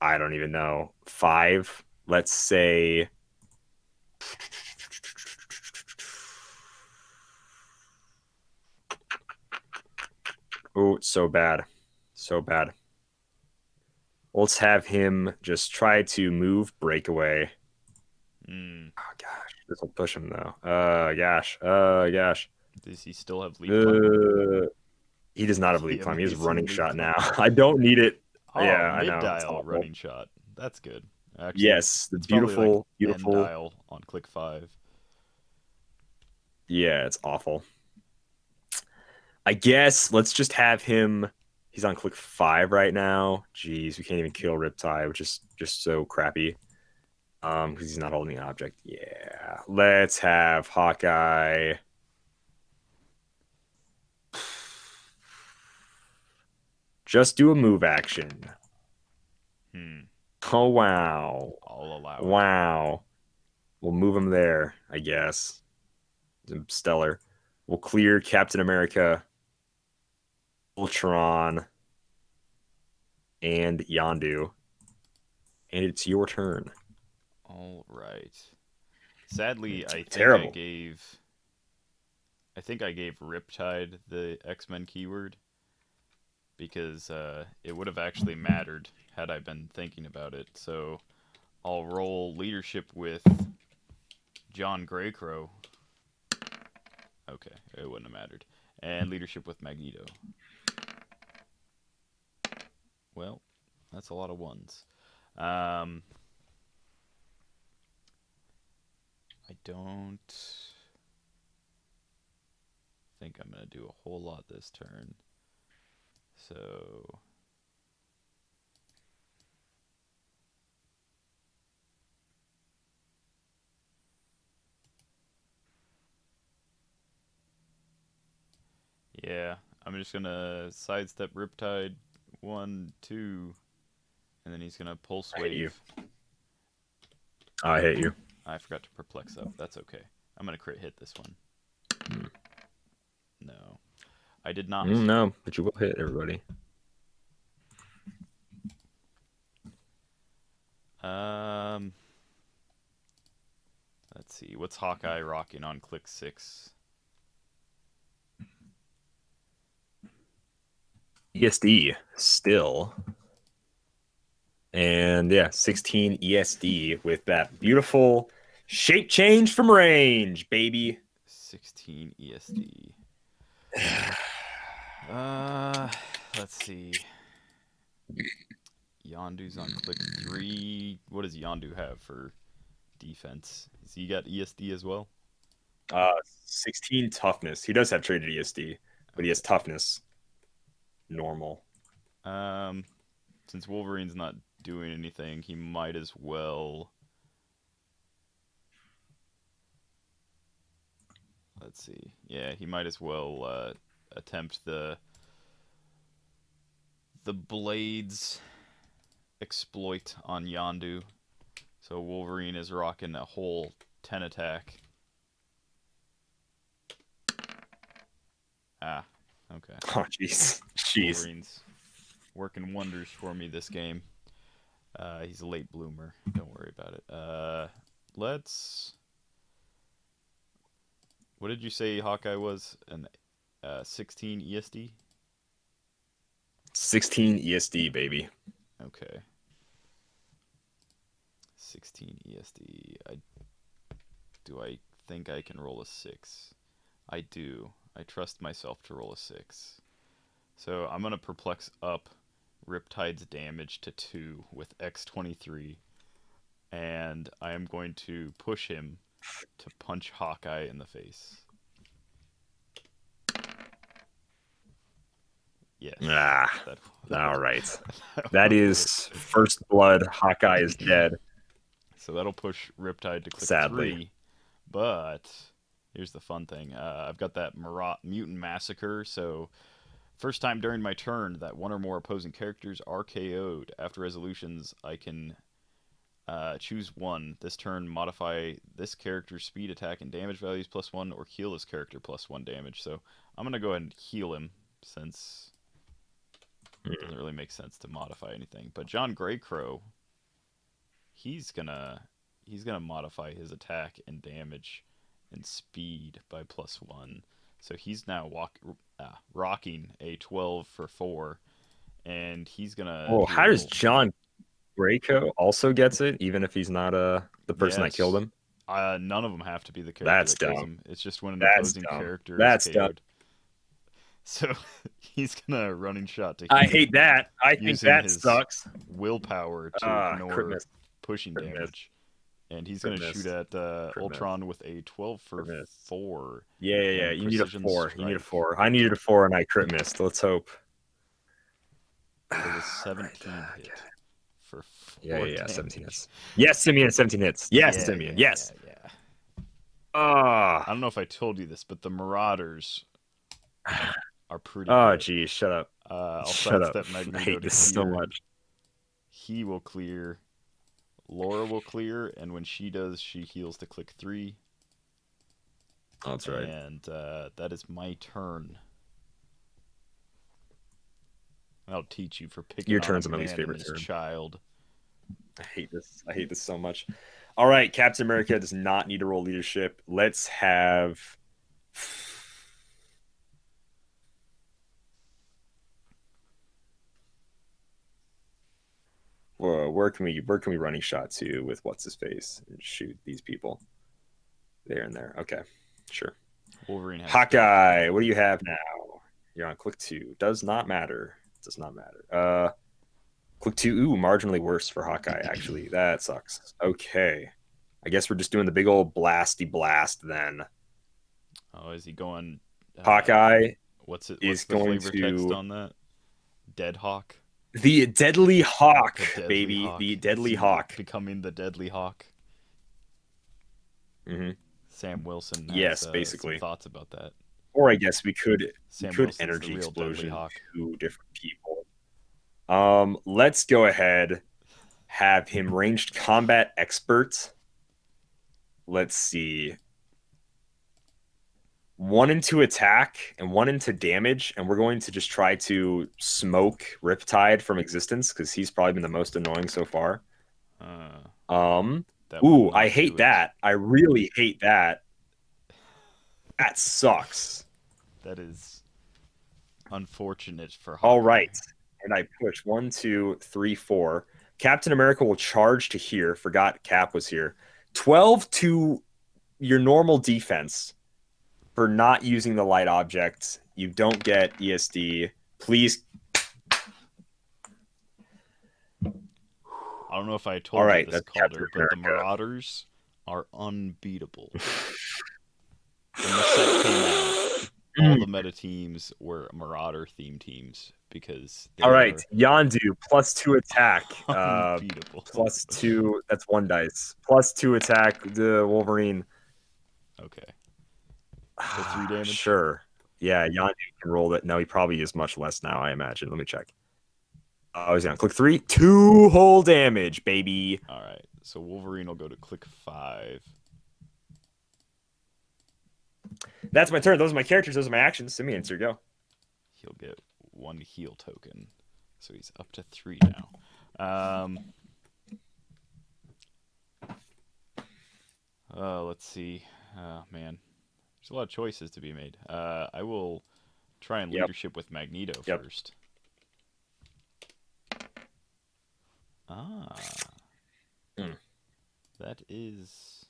I don't even know, 5. Let's say... Oh, it's so bad. So bad. Let's have him just try to move breakaway. Oh, gosh. This will push him, though. Gosh. Gosh. Does he still have leap climb? He does not have leap climb. He has running shot now. I don't need it. Oh, yeah, mid-dial running shot. That's good. Actually, yes, the beautiful, like beautiful dial on click 5. Yeah, it's awful. I guess let's just have him. He's on click 5 right now. Jeez, we can't even kill Riptide, which is just so crappy. Because he's not holding an object. Yeah, let's have Hawkeye. Just do a move action. Oh, wow. I'll allow it. Wow. We'll move him there, I guess. Stellar. We'll clear Captain America, Ultron, and Yondu. And it's your turn. All right. Sadly, I think I gave Riptide the X-Men keyword because it would have actually mattered had I been thinking about it. So I'll roll Leadership with John Greycrow. Okay, it wouldn't have mattered. And Leadership with Magneto. Well, that's a lot of ones. I don't think I'm going to do a whole lot this turn. So yeah, I'm just going to sidestep Riptide 1, 2, and then he's going to Pulse Wave. I hate you. I forgot to Perplex up. That's okay. I'm going to crit hit this one. Mm. No. I did not. No, but you will hit everybody. Let's see. What's Hawkeye rocking on click 6? ESD still. And yeah, 16 ESD with that beautiful shape change from range, baby. 16 ESD. Let's see. Yondu's on click 3. What does Yondu have for defense? Has he got ESD as well? 16 toughness. He does have traded ESD, but he has toughness normal. Since Wolverine's not doing anything, he might as well. Let's see. Yeah, he might as well attempt the Blades exploit on Yondu. So Wolverine is rocking a whole 10 attack. Ah, okay. Oh, jeez. Wolverine's working wonders for me this game. He's a late bloomer. Don't worry about it. Let's... What did you say Hawkeye was? An 16 ESD? 16 ESD, baby. Okay. 16 ESD. Do I think I can roll a 6? I do. I trust myself to roll a 6. So I'm going to perplex up Riptide's damage to 2 with X-23. And I am going to push him to punch Hawkeye in the face. Yes. Ah, all right. That is first blood. Hawkeye is dead. So that'll push Riptide to click 3. But here's the fun thing. I've got that Mutant Massacre, so... First time during my turn that one or more opposing characters are KO'd. After resolutions, I can choose one. This turn, modify this character's speed, attack, and damage values +1, or heal this character +1 damage. So I'm going to go ahead and heal him, since it doesn't really make sense to modify anything. But John Greycrow, he's gonna modify his attack and damage and speed by +1. So he's now rocking a 12 for 4, and he's gonna. Oh, how does John Greycrow also gets it, even if he's not the person that killed him? None of them have to be the character. That's that dumb. Kills him. It's just when an opposing character. That's is KO'd. Dumb. So he's gonna running shot to. I hate that. I think that sucks. Willpower to ignore pushing damage. And he's going to shoot at Ultron with a 12 for 4. Yeah. You need a 4. Strike. You need a 4. I needed a 4, and I crit missed. Let's hope. It was 17 hit for 4. Yeah, 17 hits. Yes, Simeon, 17 hits. Yes, yeah, Simeon, yes. Yeah. I don't know if I told you this, but the Marauders are pretty good. Geez, shut up. I'll sidestep Magneto. I hate this so much. He will clear Laura will clear, and when she does, she heals to click 3. That's right. And that is my turn. I'll teach you for picking your turn's one of my least favorite turns. Child. I hate this. I hate this so much. All right, Captain America does not need to roll leadership. Let's have. Where can we running shot to with what's his face and shoot these people? There and there. Okay, sure. Wolverine. Hawkeye, what do you have now? You're on click 2. Does not matter. Does not matter. Click 2. Ooh, marginally worse for Hawkeye. Actually, that sucks. Okay, I guess we're just doing the big old blasty blast then. Oh, is he going? Hawkeye. What's it? What's the flavor text on that? Dead Hawk. The Deadly Hawk, baby. The Deadly Hawk. Becoming the Deadly Hawk. Mm-hmm. Sam Wilson. Has, yes, basically. Thoughts about that. Or I guess we could energy explosion two different people. Let's go ahead, have him ranged combat expert. Let's see. 1 into attack and 1 into damage, and we're going to just try to smoke Riptide from existence because he's probably been the most annoying so far. Ooh, I hate that. I really hate that. That sucks. That is unfortunate for Hawkeye. All right, and I push 1, 2, 3, 4. Captain America will charge to here. Forgot Cap was here. 12 to your normal defense. For not using the light object, you don't get ESD. Please. I don't know if I told you this, Calder, but the Marauders are unbeatable. When the set came out, all the meta teams were Marauder-themed teams because. All right, Yondu +2 attack, +2. That's 1 dice. +2 attack the Wolverine. Okay. For 3 damage? Sure. Yeah, Yondu can roll that. No, he probably is much less now, I imagine. Let me check. Oh, he's on click 3. 2 whole damage, baby. All right. So Wolverine will go to click 5. That's my turn. Those are my characters. Those are my actions. Simeon, it's your go. He'll get 1 heal token. So he's up to 3 now. Let's see. Oh, man. There's a lot of choices to be made. I will try and leadership with Magneto first. Ah. That is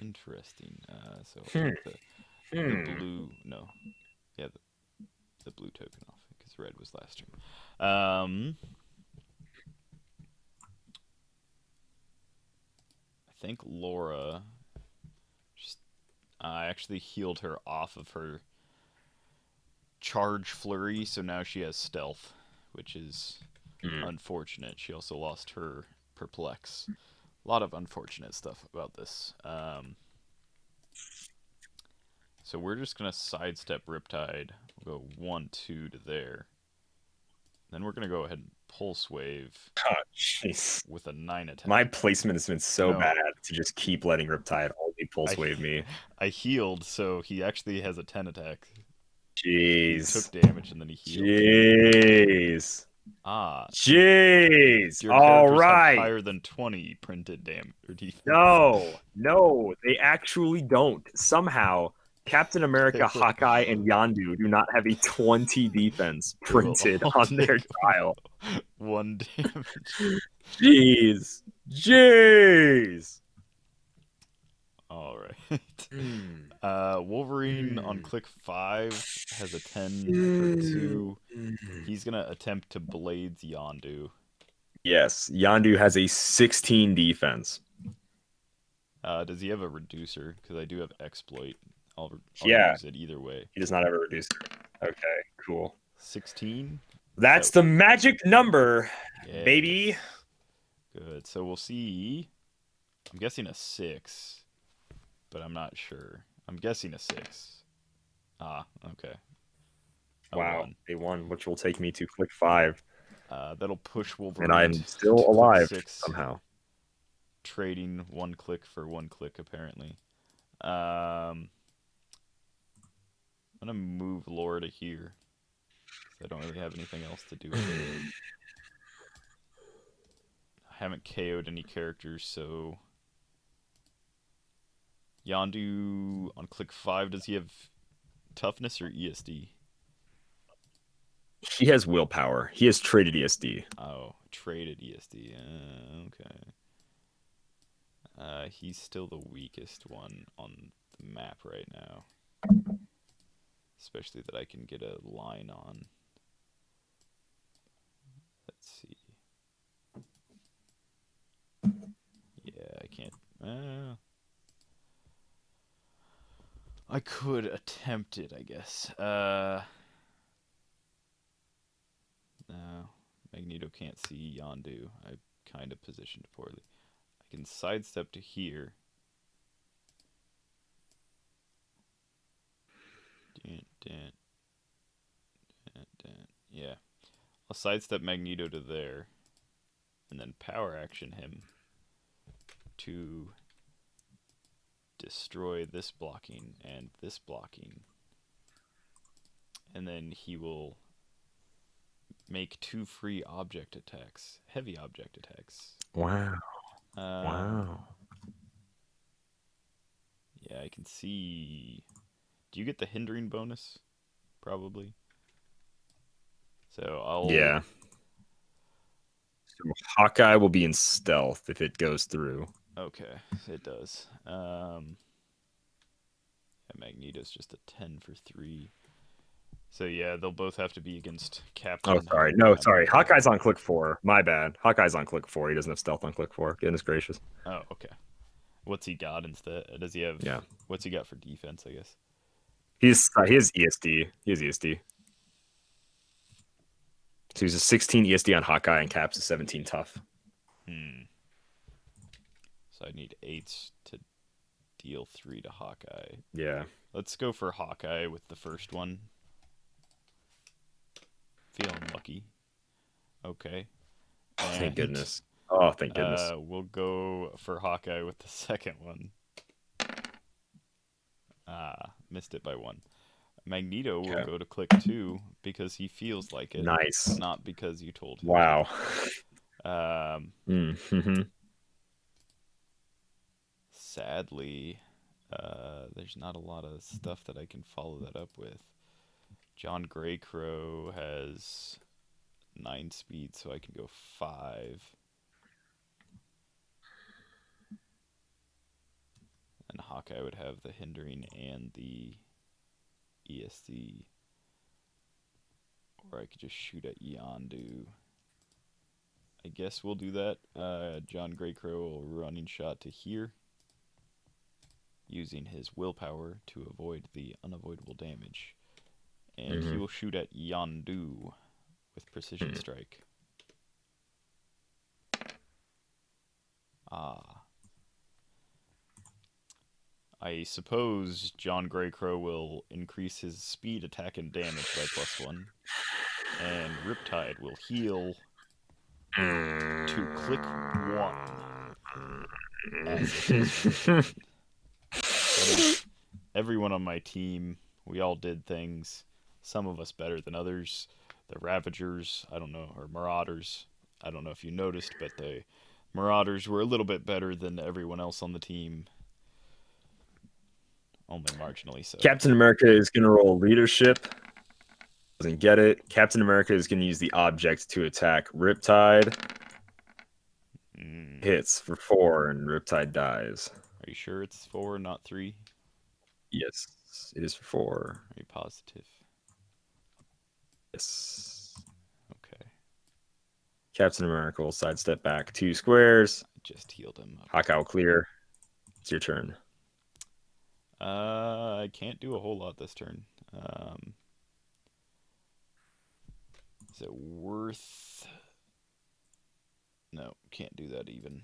interesting. So the blue... No. Yeah, the blue token off because red was last turn. I think Laura... I actually healed her off of her charge flurry, so now she has stealth, which is unfortunate. She also lost her perplex. A lot of unfortunate stuff about this. So we're just going to sidestep Riptide. We'll go 1, 2 to there. Then we're going to go ahead and pulse wave with a 9 attack. My placement has been so bad to just keep letting Riptide pulse wave me. I healed, so he actually has a 10 attack. Jeez. He took damage and then he healed. Jeez. Ah. Jeez. All right. Higher than 20 printed damage or defense. No, no, they actually don't. Somehow, Captain America, Hawkeye, and Yondu do not have a 20 defense printed on their dial. 1 damage. Jeez. Jeez. All right. Wolverine on click 5 has a 10 for 2. He's going to attempt to blades Yondu. Yes, Yondu has a 16 defense. Does he have a reducer? Because I do have exploit. I'll use it either way. He does not have a reducer. Okay, cool. 16? That's the magic number, baby. Good. So we'll see. I'm guessing a 6. But I'm not sure. I'm guessing a 6. Ah, okay. Wow, a 1, which will take me to click 5. That'll push Wolverine. And I'm still alive somehow. trading one click for one click, apparently. I'm going to move Laura to here. I don't really have anything else to do with it. I haven't KO'd any characters, so... Yondu, on click 5, does he have toughness or ESD? He has willpower. He has traded ESD. Oh, traded ESD. Okay. He's still the weakest one on the map right now. Especially that I can get a line on. Let's see. Yeah, I can't... I could attempt it, I guess. No, Magneto can't see Yondu. I kind of positioned poorly. I can sidestep to here. Yeah. I'll sidestep Magneto to there. And then power action him to destroy this blocking and this blocking. And then he will make 2 free object attacks. Heavy object attacks. Wow. Wow. Yeah, I can see... Do you get the hindering bonus? Probably. So I'll... Yeah. So Hawkeye will be in stealth if it goes through. Okay, it does. Yeah, Magneto's just a 10 for 3. So yeah, they'll both have to be against Captain. Oh, sorry. No, sorry. Hawkeye's on click 4. My bad. Hawkeye's on click 4. He doesn't have stealth on click 4. Goodness gracious. Oh, okay. What's he got instead? Does he have... Yeah. What's he got for defense, I guess? He's he has ESD. He has ESD. So he's a 16 ESD on Hawkeye and Cap's a 17 tough. So I need 8s to deal 3 to Hawkeye. Yeah. Let's go for Hawkeye with the first one. Feeling lucky. Okay. And, thank goodness. Oh, thank goodness. We'll go for Hawkeye with the second one. Ah, missed it by 1. Magneto will go to click 2 because he feels like it. Nice. Not because you told him. Wow. Sadly, there's not a lot of stuff that I can follow that up with. John Greycrow has 9 speed, so I can go 5. And Hawkeye would have the hindering and the ESD. Or I could just shoot at Yondu. I guess we'll do that. John Greycrow will running shot to here, using his willpower to avoid the unavoidable damage. And he will shoot at Yondu with precision strike. Ah. I suppose John Greycrow will increase his speed, attack, and damage by +1. And Riptide will heal to click 1. Everyone on my team, we all did things. Some of us better than others. The Ravagers, I don't know, or Marauders. I don't know if you noticed, but the Marauders were a little bit better than everyone else on the team. Only marginally so. Captain America is going to roll leadership. Doesn't get it. Captain America is going to use the object to attack Riptide. Hits for 4 and Riptide dies. Are you sure it's 4, not 3? Yes, it is for 4. Are you positive? Yes. Okay. Captain America will sidestep back 2 squares. I just healed him up. Hawkeye will clear. It's your turn. I can't do a whole lot this turn. Is it worth... No, can't do that even.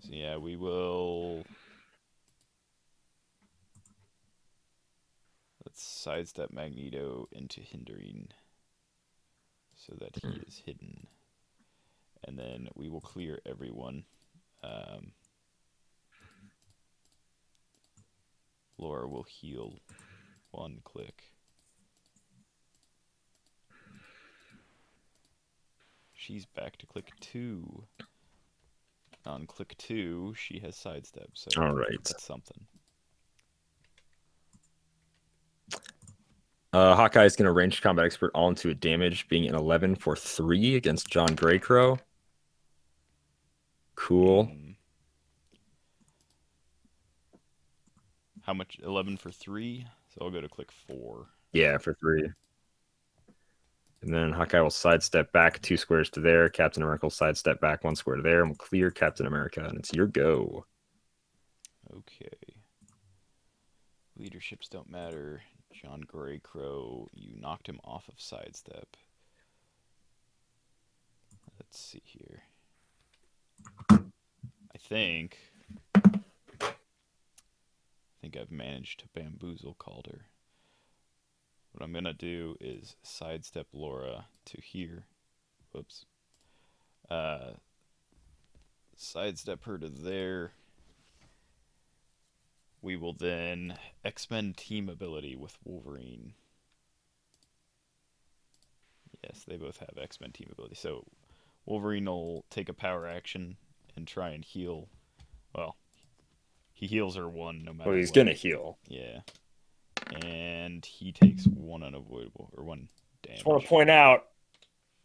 So yeah, we will... Let's sidestep Magneto into hindering so that he is hidden. and then we will clear everyone. Laura will heal one click. She's back to click 2. On click 2, she has sidestep, so all right. That's something. Hawkeye is going to range combat expert onto a damage, being an 11 for 3 against John Greycrow. Cool. How much? 11 for 3? So I'll go to click 4. Yeah, for 3. And then Hawkeye will sidestep back 2 squares to there. Captain America will sidestep back 1 square to there. And we'll clear Captain America. And it's your go. Okay. Leaderships don't matter. John Greycrow, you knocked him off of sidestep. Let's see here. I think I've managed to bamboozle Calder. What I'm gonna do is sidestep Laura to here. Whoops. Sidestep her to there. We will then X-Men team ability with Wolverine. Yes, they both have X-Men team ability. So Wolverine will take a power action and try and heal. Well, he heals her 1 no matter what. Well, he's going to heal. Yeah. And he takes 1 unavoidable, or 1 damage. Just want to point out,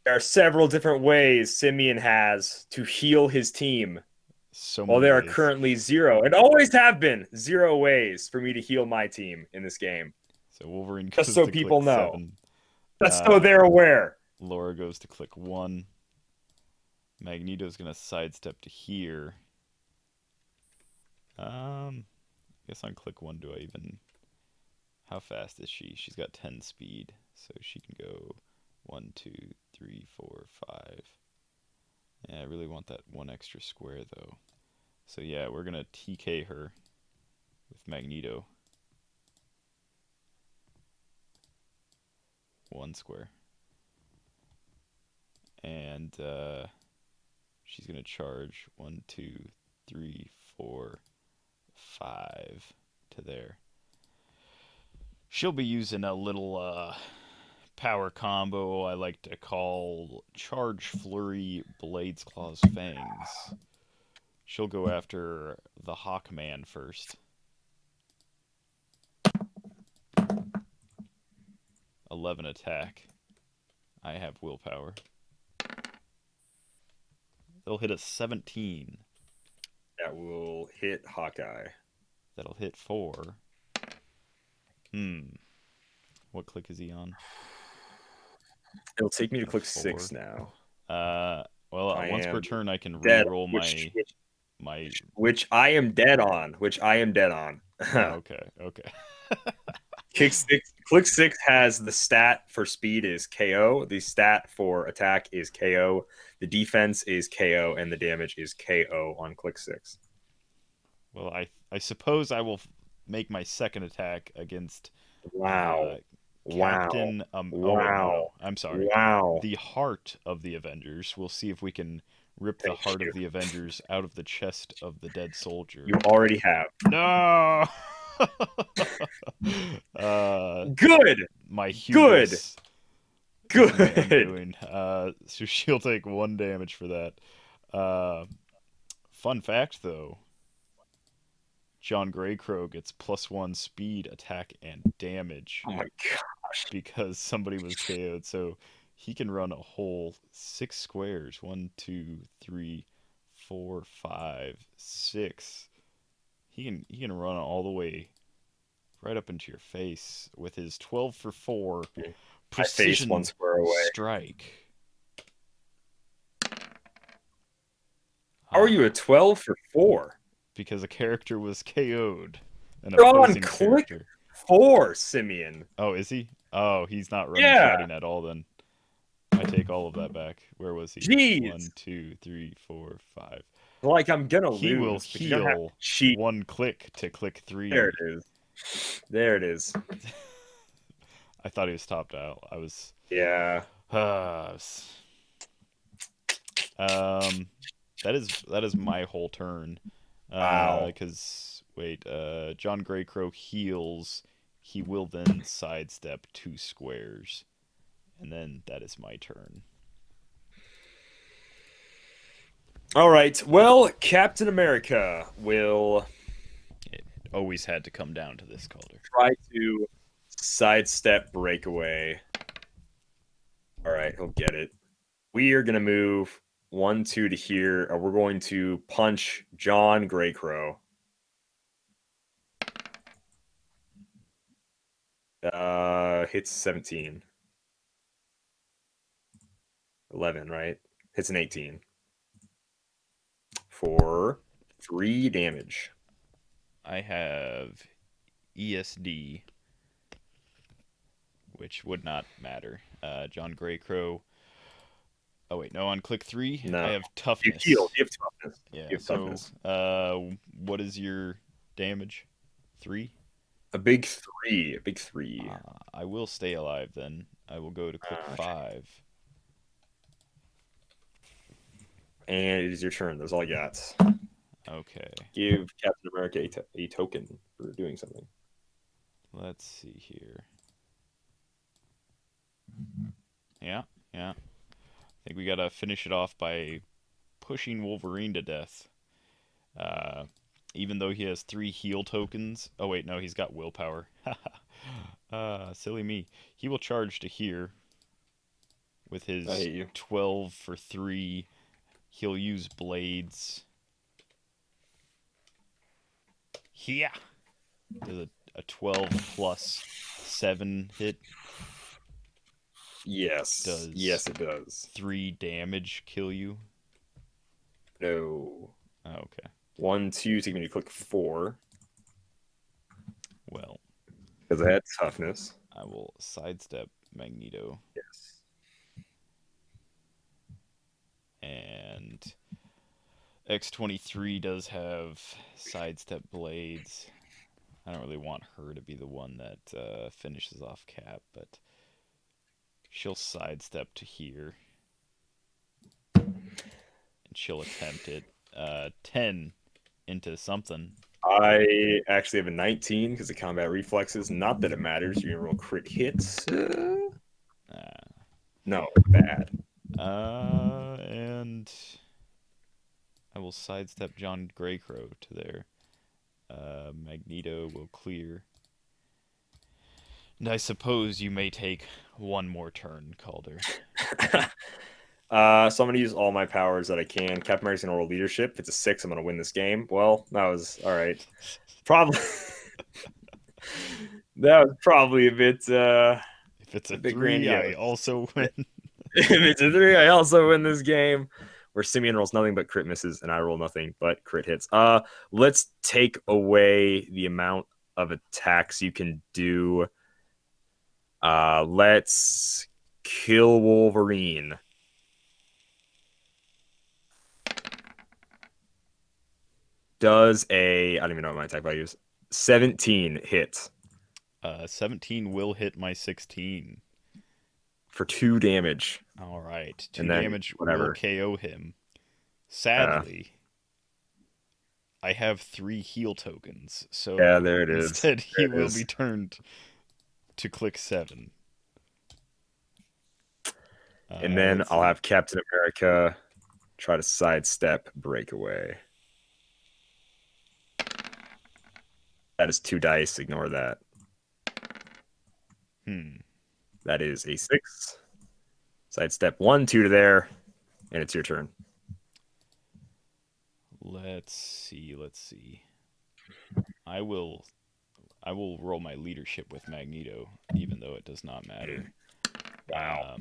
there are several different ways Simeon has to heal his team. So well, there are currently 0, and always have been 0 ways for me to heal my team in this game. So Wolverine goes just so to people click know. 7. Just so they're aware. Laura goes to click 1. Magneto's going to sidestep to here. I guess on click 1 do I even... How fast is she? She's got 10 speed, so she can go 1, 2, 3, 4, 5. Yeah, I really want that 1 extra square, though. So yeah, we're going to TK her with Magneto. 1 square. And she's going to charge 1, 2, 3, 4, 5 to there. She'll be using a little power combo I like to call Charge, Flurry, Blades, Claws, Fangs. She'll go after the Hawkman first. 11 attack. I have willpower. They'll hit a 17. That will hit Hawkeye. That'll hit 4. What click is he on? It'll take me to click 4. 6 now. Well, once per turn I can re-roll my... Which I am dead on. Okay, okay. Click 6 has the stat for speed is KO. The stat for attack is KO. The defense is KO. And the damage is KO on click 6. Well, I suppose I will... make my second attack against Captain the heart of the Avengers. We'll see if we can rip the heart of the Avengers out of the chest of the dead soldier. You already have. No. Good. So she'll take 1 damage for that. Fun fact though, John Greycrow gets +1 speed, attack, and damage. Oh my gosh. Because somebody was KO'd, so he can run a whole 6 squares. 1, 2, 3, 4, 5, 6. He can run all the way right up into your face with his 12 for 4 precision strike. How are you a 12 for 4? Because a character was KO'd. You're on click 4, Simeon. Oh, is he? Oh, he's not running shouting at all then. I take all of that back. Where was he? Jeez. 1, 2, 3, 4, 5. Like I'm gonna lose. He will heal 1 click to click 3. There it is. There it is. I thought he was topped out. I was That is my whole turn. Wow. Because wait, John Greycrow heals. He will then sidestep 2 squares, and then that is my turn. All right. Well, Captain America will. It always had to come down to this, Calder. Try to sidestep breakaway. All right, he'll get it. We are going to move 1, 2 to here. We're going to punch John Greycrow. Hits 17. 11, right? Hits an 18. For 3 damage. I have ESD, which would not matter. John Greycrow. Oh wait, no. On click 3, no. I have toughness. You have toughness. Yeah. You have toughness. What is your damage? 3. A big 3. A big 3. I will stay alive then. I will go to click 5. And it is your turn. That's all I got. Okay. Give Captain America a token for doing something. Let's see here. Yeah, yeah. I think we gotta finish it off by pushing Wolverine to death. Even though he has 3 heal tokens. Oh wait, no, he's got willpower. Silly me. He will charge to here with his 12 for 3. He'll use blades. Yeah. There's a 12 plus 7 hit. Yes. Does yes, it does. 3 damage kill you? No. Oh, okay. 1, 2, take me to click 4. Well. Because I had toughness. I will sidestep Magneto. Yes. And X-23 does have sidestep blades. I don't really want her to be the one that finishes off Cap, but she'll sidestep to here. And she'll attempt it. 10 into something. I actually have a 19 because of combat reflexes. Not that it matters. You're going to roll crit hits. No, bad. And I will sidestep John Greycrow to there. Magneto will clear. And I suppose you may take 1 more turn, Calder. So I'm going to use all my powers that I can. Captain America's going to roll leadership. If it's a 6, I'm going to win this game. Well, that was all right. Probably. That was probably a bit. If it's a bit 3, I also win. If it's a 3, I also win this game. Where Simeon rolls nothing but crit misses, and I roll nothing but crit hits. Let's take away the amount of attacks you can do. Let's kill Wolverine. Does a, I don't even know what my attack value is, 17 hit? 17 will hit my 16. For 2 damage. All right. 2 damage will KO him. Sadly, I have 3 heal tokens. So yeah, there it is. Instead, he will be turned to click 7. And then I'll have Captain America try to sidestep breakaway. That is 2 dice. Ignore that. That is a 6. Sidestep 1, 2 to there. And it's your turn. Let's see. Let's see. I will roll my leadership with Magneto, even though it does not matter. Wow.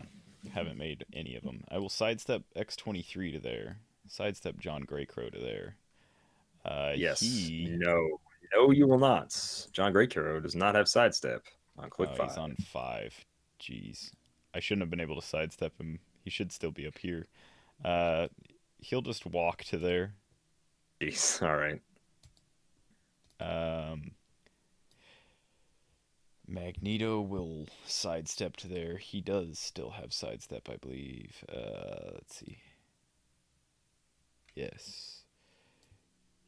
Haven't made any of them. I will sidestep X-23 to there. Sidestep John Greycrow to there. Yes. No, you will not. John Greycrow does not have sidestep on click 5. He's on 5. Jeez. I shouldn't have been able to sidestep him. He should still be up here. He'll just walk to there. Jeez. All right. Magneto will sidestep to there. He does still have sidestep, I believe. Let's see. Yes.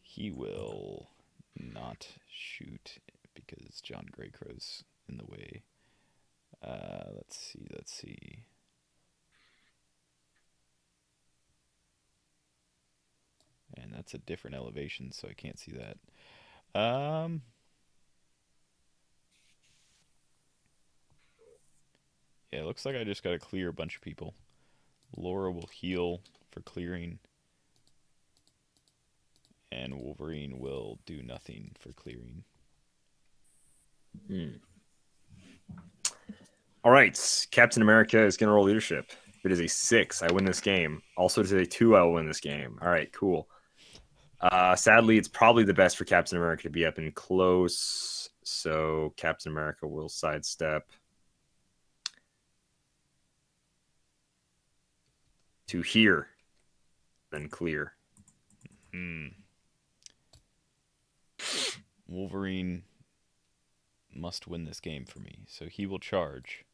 He will not shoot because John Greycrow's in the way. Let's see. And that's a different elevation, so I can't see that. Yeah, it looks like I just got to clear a bunch of people. Laura will heal for clearing. And Wolverine will do nothing for clearing. Mm. All right. Captain America is going to roll leadership. If it is a 6, I win this game. Also, if it is a 2, I will win this game. All right, cool. Sadly, it's probably the best for Captain America to be up and close. So Captain America will sidestep to here, then clear. Mm. Wolverine must win this game for me, so he will charge.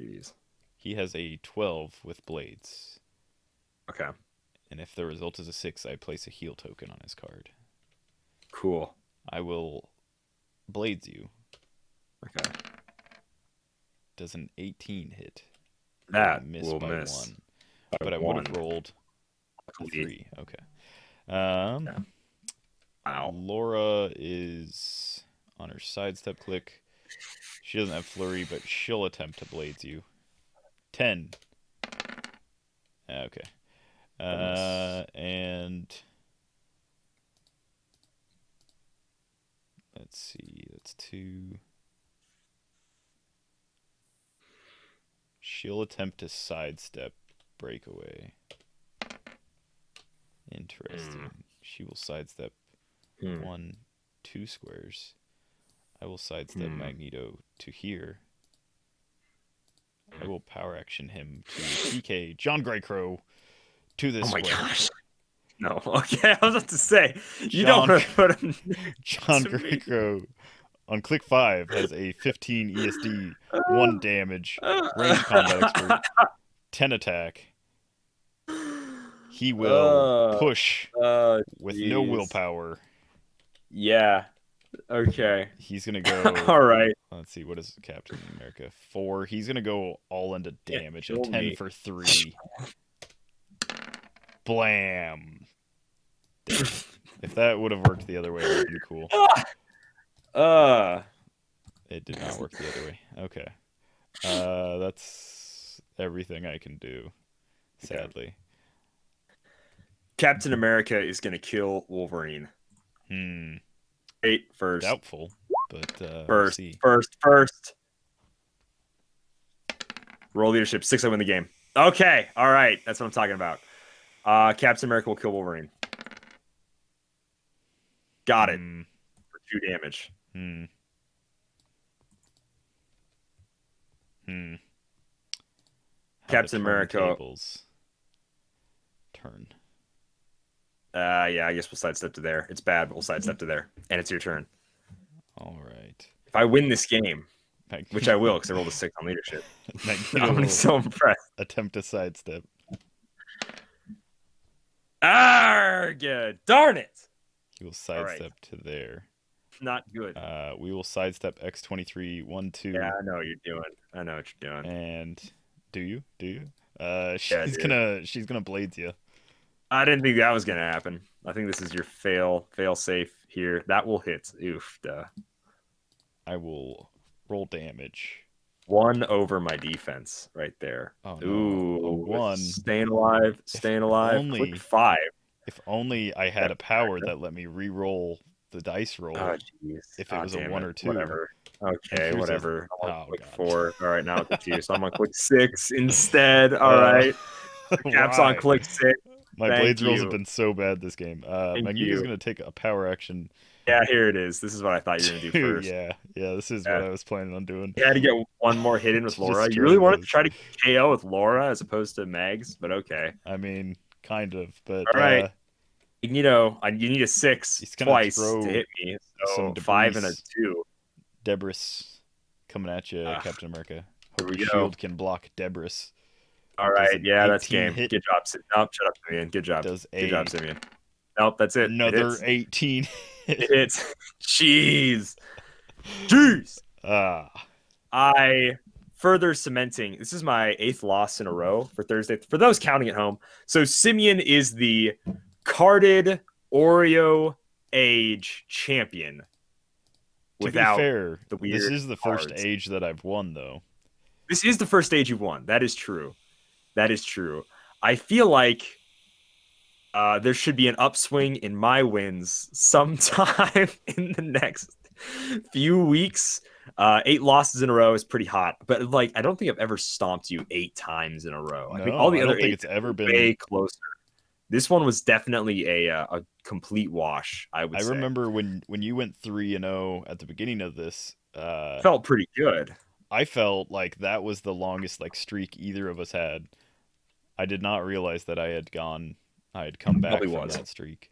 Jeez. He has a 12 with blades. Okay. And if the result is a 6, I place a heal token on his card. Cool. I will blades you. Okay. Does an 18 hit? That will miss. One. But I would have rolled a 3. Okay. Yeah. Wow. Laura is on her sidestep click. She doesn't have flurry, but she'll attempt to blades you. 10. Okay. And let's see. That's 2. She'll attempt to sidestep breakaway. Interesting. She will sidestep 1, 2 squares. I will sidestep Magneto to here. I will power action him to PK John Greycrow to this square. Oh my gosh. No. Okay, I was about to say. You don't want to put him. John Greycrow on click 5 has a 15 ESD, 1 damage, range combat expert, 10 attack. He will push with no willpower. Yeah. Okay. He's going to go. All right. Let's see. What is Captain America? 4. He's going to go all into damage. A 10 for 3. Blam. If that would have worked the other way, it would be cool. It did not work the other way. Okay. That's everything I can do, sadly. Captain America is going to kill Wolverine. 8 first. Doubtful, but first. Roll leadership. 6, I win the game. Okay. All right. That's what I'm talking about. Captain America will kill Wolverine. Got it. For 2 damage. Captain America. Turn. Yeah, I guess we'll sidestep to there. It's bad, but we'll sidestep to there. And it's your turn. All right. If I win this game, which I will, because I rolled a 6 on leadership, I'm gonna be so impressed. Attempt to sidestep. Arrgh! Darn it! He will sidestep to there. Not good. We will sidestep X-23, 1, 2. Yeah, I know what you're doing. I know what you're doing. And do you? She's gonna blades you. I didn't think that was gonna happen. I think this is your fail safe here. That will hit. Oof, duh. I will roll damage. 1 over my defense right there. Oh, no. Ooh, a 1. Staying alive. Only, click 5. If only I had a power that let me re-roll the dice roll. Oh, if it was a 1 or 2. Whatever. Okay, whatever. Oh, click 4. All right, now I'm confused. So I'm on click 6 instead. All right. Cap's on click 6. My blades rolls have been so bad this game. Magneto's going to take a power action. Yeah, here it is. This is what I thought you were going to do first. Yeah, this is what I was planning on doing. You had to get 1 more hit in with Laura. You really wanted to try to KO with Laura as opposed to Mags, but okay. I mean, kind of. But all right. You need a 6 twice to hit me. So 5 and a 2. Debris coming at you, Captain America. Hope your shield can block Debris. All right, yeah, that's game. Hit? Good job, Simeon. Nope, shut up, Simeon. Good job. Good job, Simeon. Nope, that's it. Another 18. It's jeez. I further cementing. This is my 8th loss in a row for Thursday. For those counting at home, so Simeon is the carded Oreo Age champion. Without to be fair, the weird this is the cards. First age that I've won, though. This is the first age you've won. That is true. That is true. I feel like there should be an upswing in my wins sometime in the next few weeks. 8 losses in a row is pretty hot, but like I don't think I've ever stomped you 8 times in a row. No, I think all the other eight have ever been way closer. This one was definitely a complete wash, I would say. I remember when you went 3-0 at the beginning of this. Felt pretty good. I felt like that was the longest streak either of us had. I did not realize that I had come back from that streak.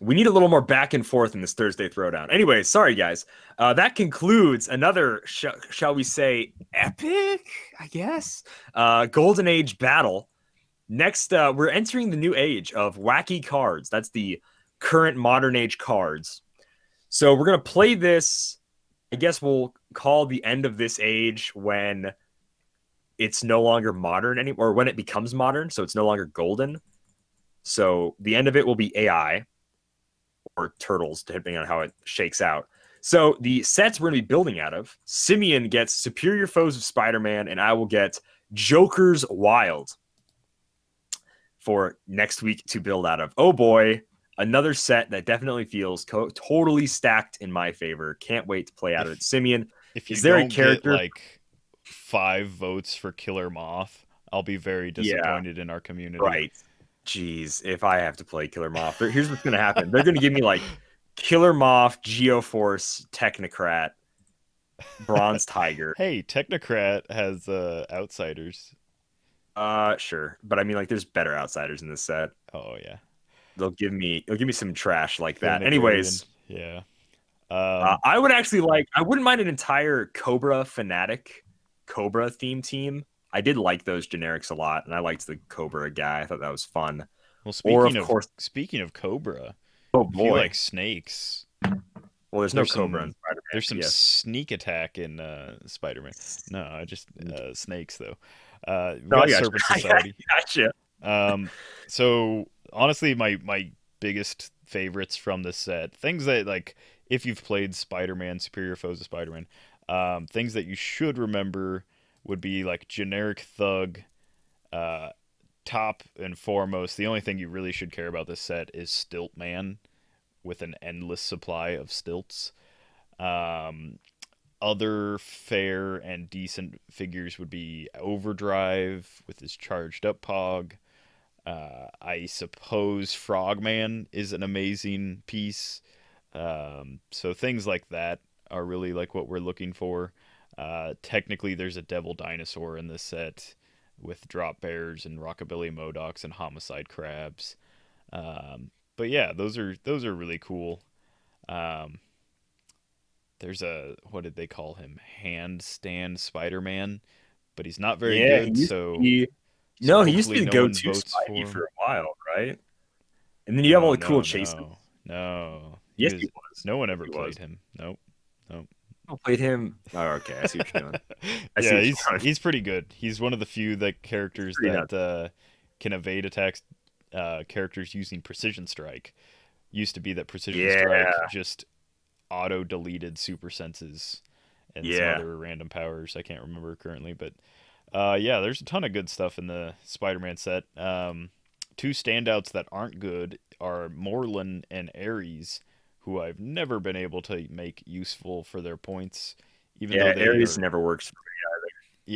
We need a little more back and forth in this Thursday Throwdown. Anyway, sorry guys. That concludes another, shall we say, epic, I guess, Golden Age battle. Next, we're entering the new age of wacky cards. That's the current modern age cards. So we're going to play this, I guess we'll call the end of this age when it's no longer modern anymore, or when it becomes modern, so it's no longer golden. So the end of it will be AI, or turtles, depending on how it shakes out. So the sets we're going to be building out of, Simeon gets Superior Foes of Spider-Man, and I will get Joker's Wild for next week to build out of. Oh boy, another set that definitely feels totally stacked in my favor. Can't wait to play out of it. Simeon, is there a character... Get, 5 votes for Killer Moth, I'll be very disappointed in our community. Right. Jeez, if I have to play Killer Moth, here's what's going to happen. They're going to give me Killer Moth, Geoforce, Technocrat, Bronze Tiger. Hey, Technocrat has Outsiders. Sure, but I mean, there's better outsiders in this set. Oh yeah, they'll give me some trash like that. Anyways, I would actually I wouldn't mind an entire Cobra fanatic, Cobra theme team. I did like those generics a lot, and I liked the Cobra guy. I thought that was fun. Well, speaking of Cobra, oh boy, you like snakes. Well, there's no Cobra in Spider-Man. There's some sneak attack in Spider-Man. No, I just snakes though. Serpent Society. Gotcha. So honestly, my biggest favorites from this set, things that if you've played Spider-Man, Superior Foes of Spider-Man, things that you should remember would be generic thug, top and foremost. The only thing you really should care about this set is Stilt Man, with an endless supply of stilts. Other fair and decent figures would be Overdrive with his charged up Pog. I suppose Frogman is an amazing piece. So things like that are really what we're looking for. Technically, there's a Devil Dinosaur in this set with Drop Bears and Rockabilly Modocs and Homicide Crabs. But yeah, those are really cool. There's a, what did they call him? Handstand Spider-Man, but he's not very good. He used to be the go-to Spidey for a while, right? And then you have all the cool chases. No, yes, he was. No one ever played him. Nope. I played him. Oh, okay, I see what you're doing. Yeah, he's pretty good. He's one of the few characters that can evade attacks. Characters using Precision Strike. Used to be that Precision Strike just auto deleted super senses and some other random powers I can't remember currently, but there's a ton of good stuff in the Spider-Man set. 2 standouts that aren't good are Morlun and Ares, who I've never been able to make useful for their points, even though Ares never works for me either.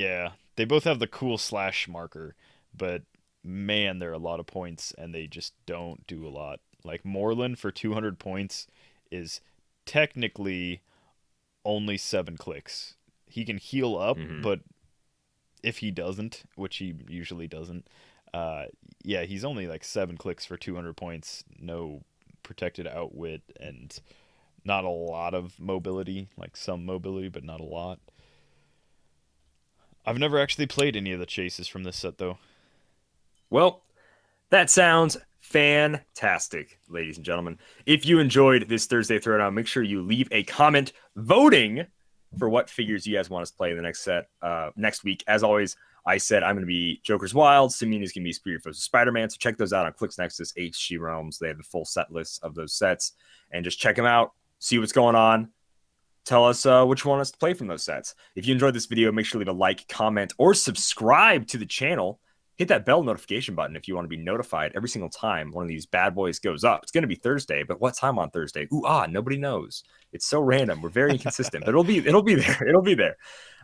Yeah, they both have the cool slash marker, but man, there are a lot of points and they just don't do a lot. Morlun for 200 points is technically only 7 clicks. He can heal up, but if he doesn't, which he usually doesn't, he's only 7 clicks for 200 points. No protected outwit and not a lot of mobility, some mobility, but not a lot. I've never actually played any of the chases from this set, though. Well, that sounds fantastic, ladies and gentlemen. If you enjoyed this Thursday Throwdown, make sure you leave a comment voting for what figures you guys want us to play in the next set next week. As always, I said I'm going to be Joker's Wild. Simeon's going to be Spirit vs. Spider-Man. So check those out on Clicks Nexus, HG Realms. They have the full set lists of those sets. And just check them out. See what's going on. Tell us which one wants to play from those sets. If you enjoyed this video, make sure to leave a like, comment, or subscribe to the channel. Hit that bell notification button if you want to be notified every single time one of these bad boys goes up. It's going to be Thursday, but what time on Thursday? Ooh, ah, nobody knows. It's so random. We're very inconsistent, but it'll be there. It'll be there.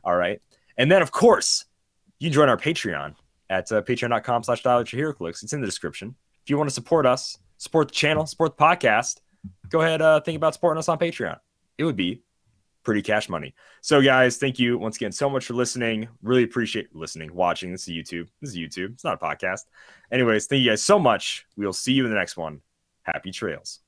All right. And then, of course, you can join our Patreon at patreon.com/dialatyourheroclicks. It's in the description. If you want to support us, support the channel, support the podcast, go ahead think about supporting us on Patreon. It would be pretty cash money. So guys, thank you once again so much for listening. Really appreciate listening, watching. This is YouTube. This is YouTube. It's not a podcast. Anyways, thank you guys so much. We'll see you in the next one. Happy trails.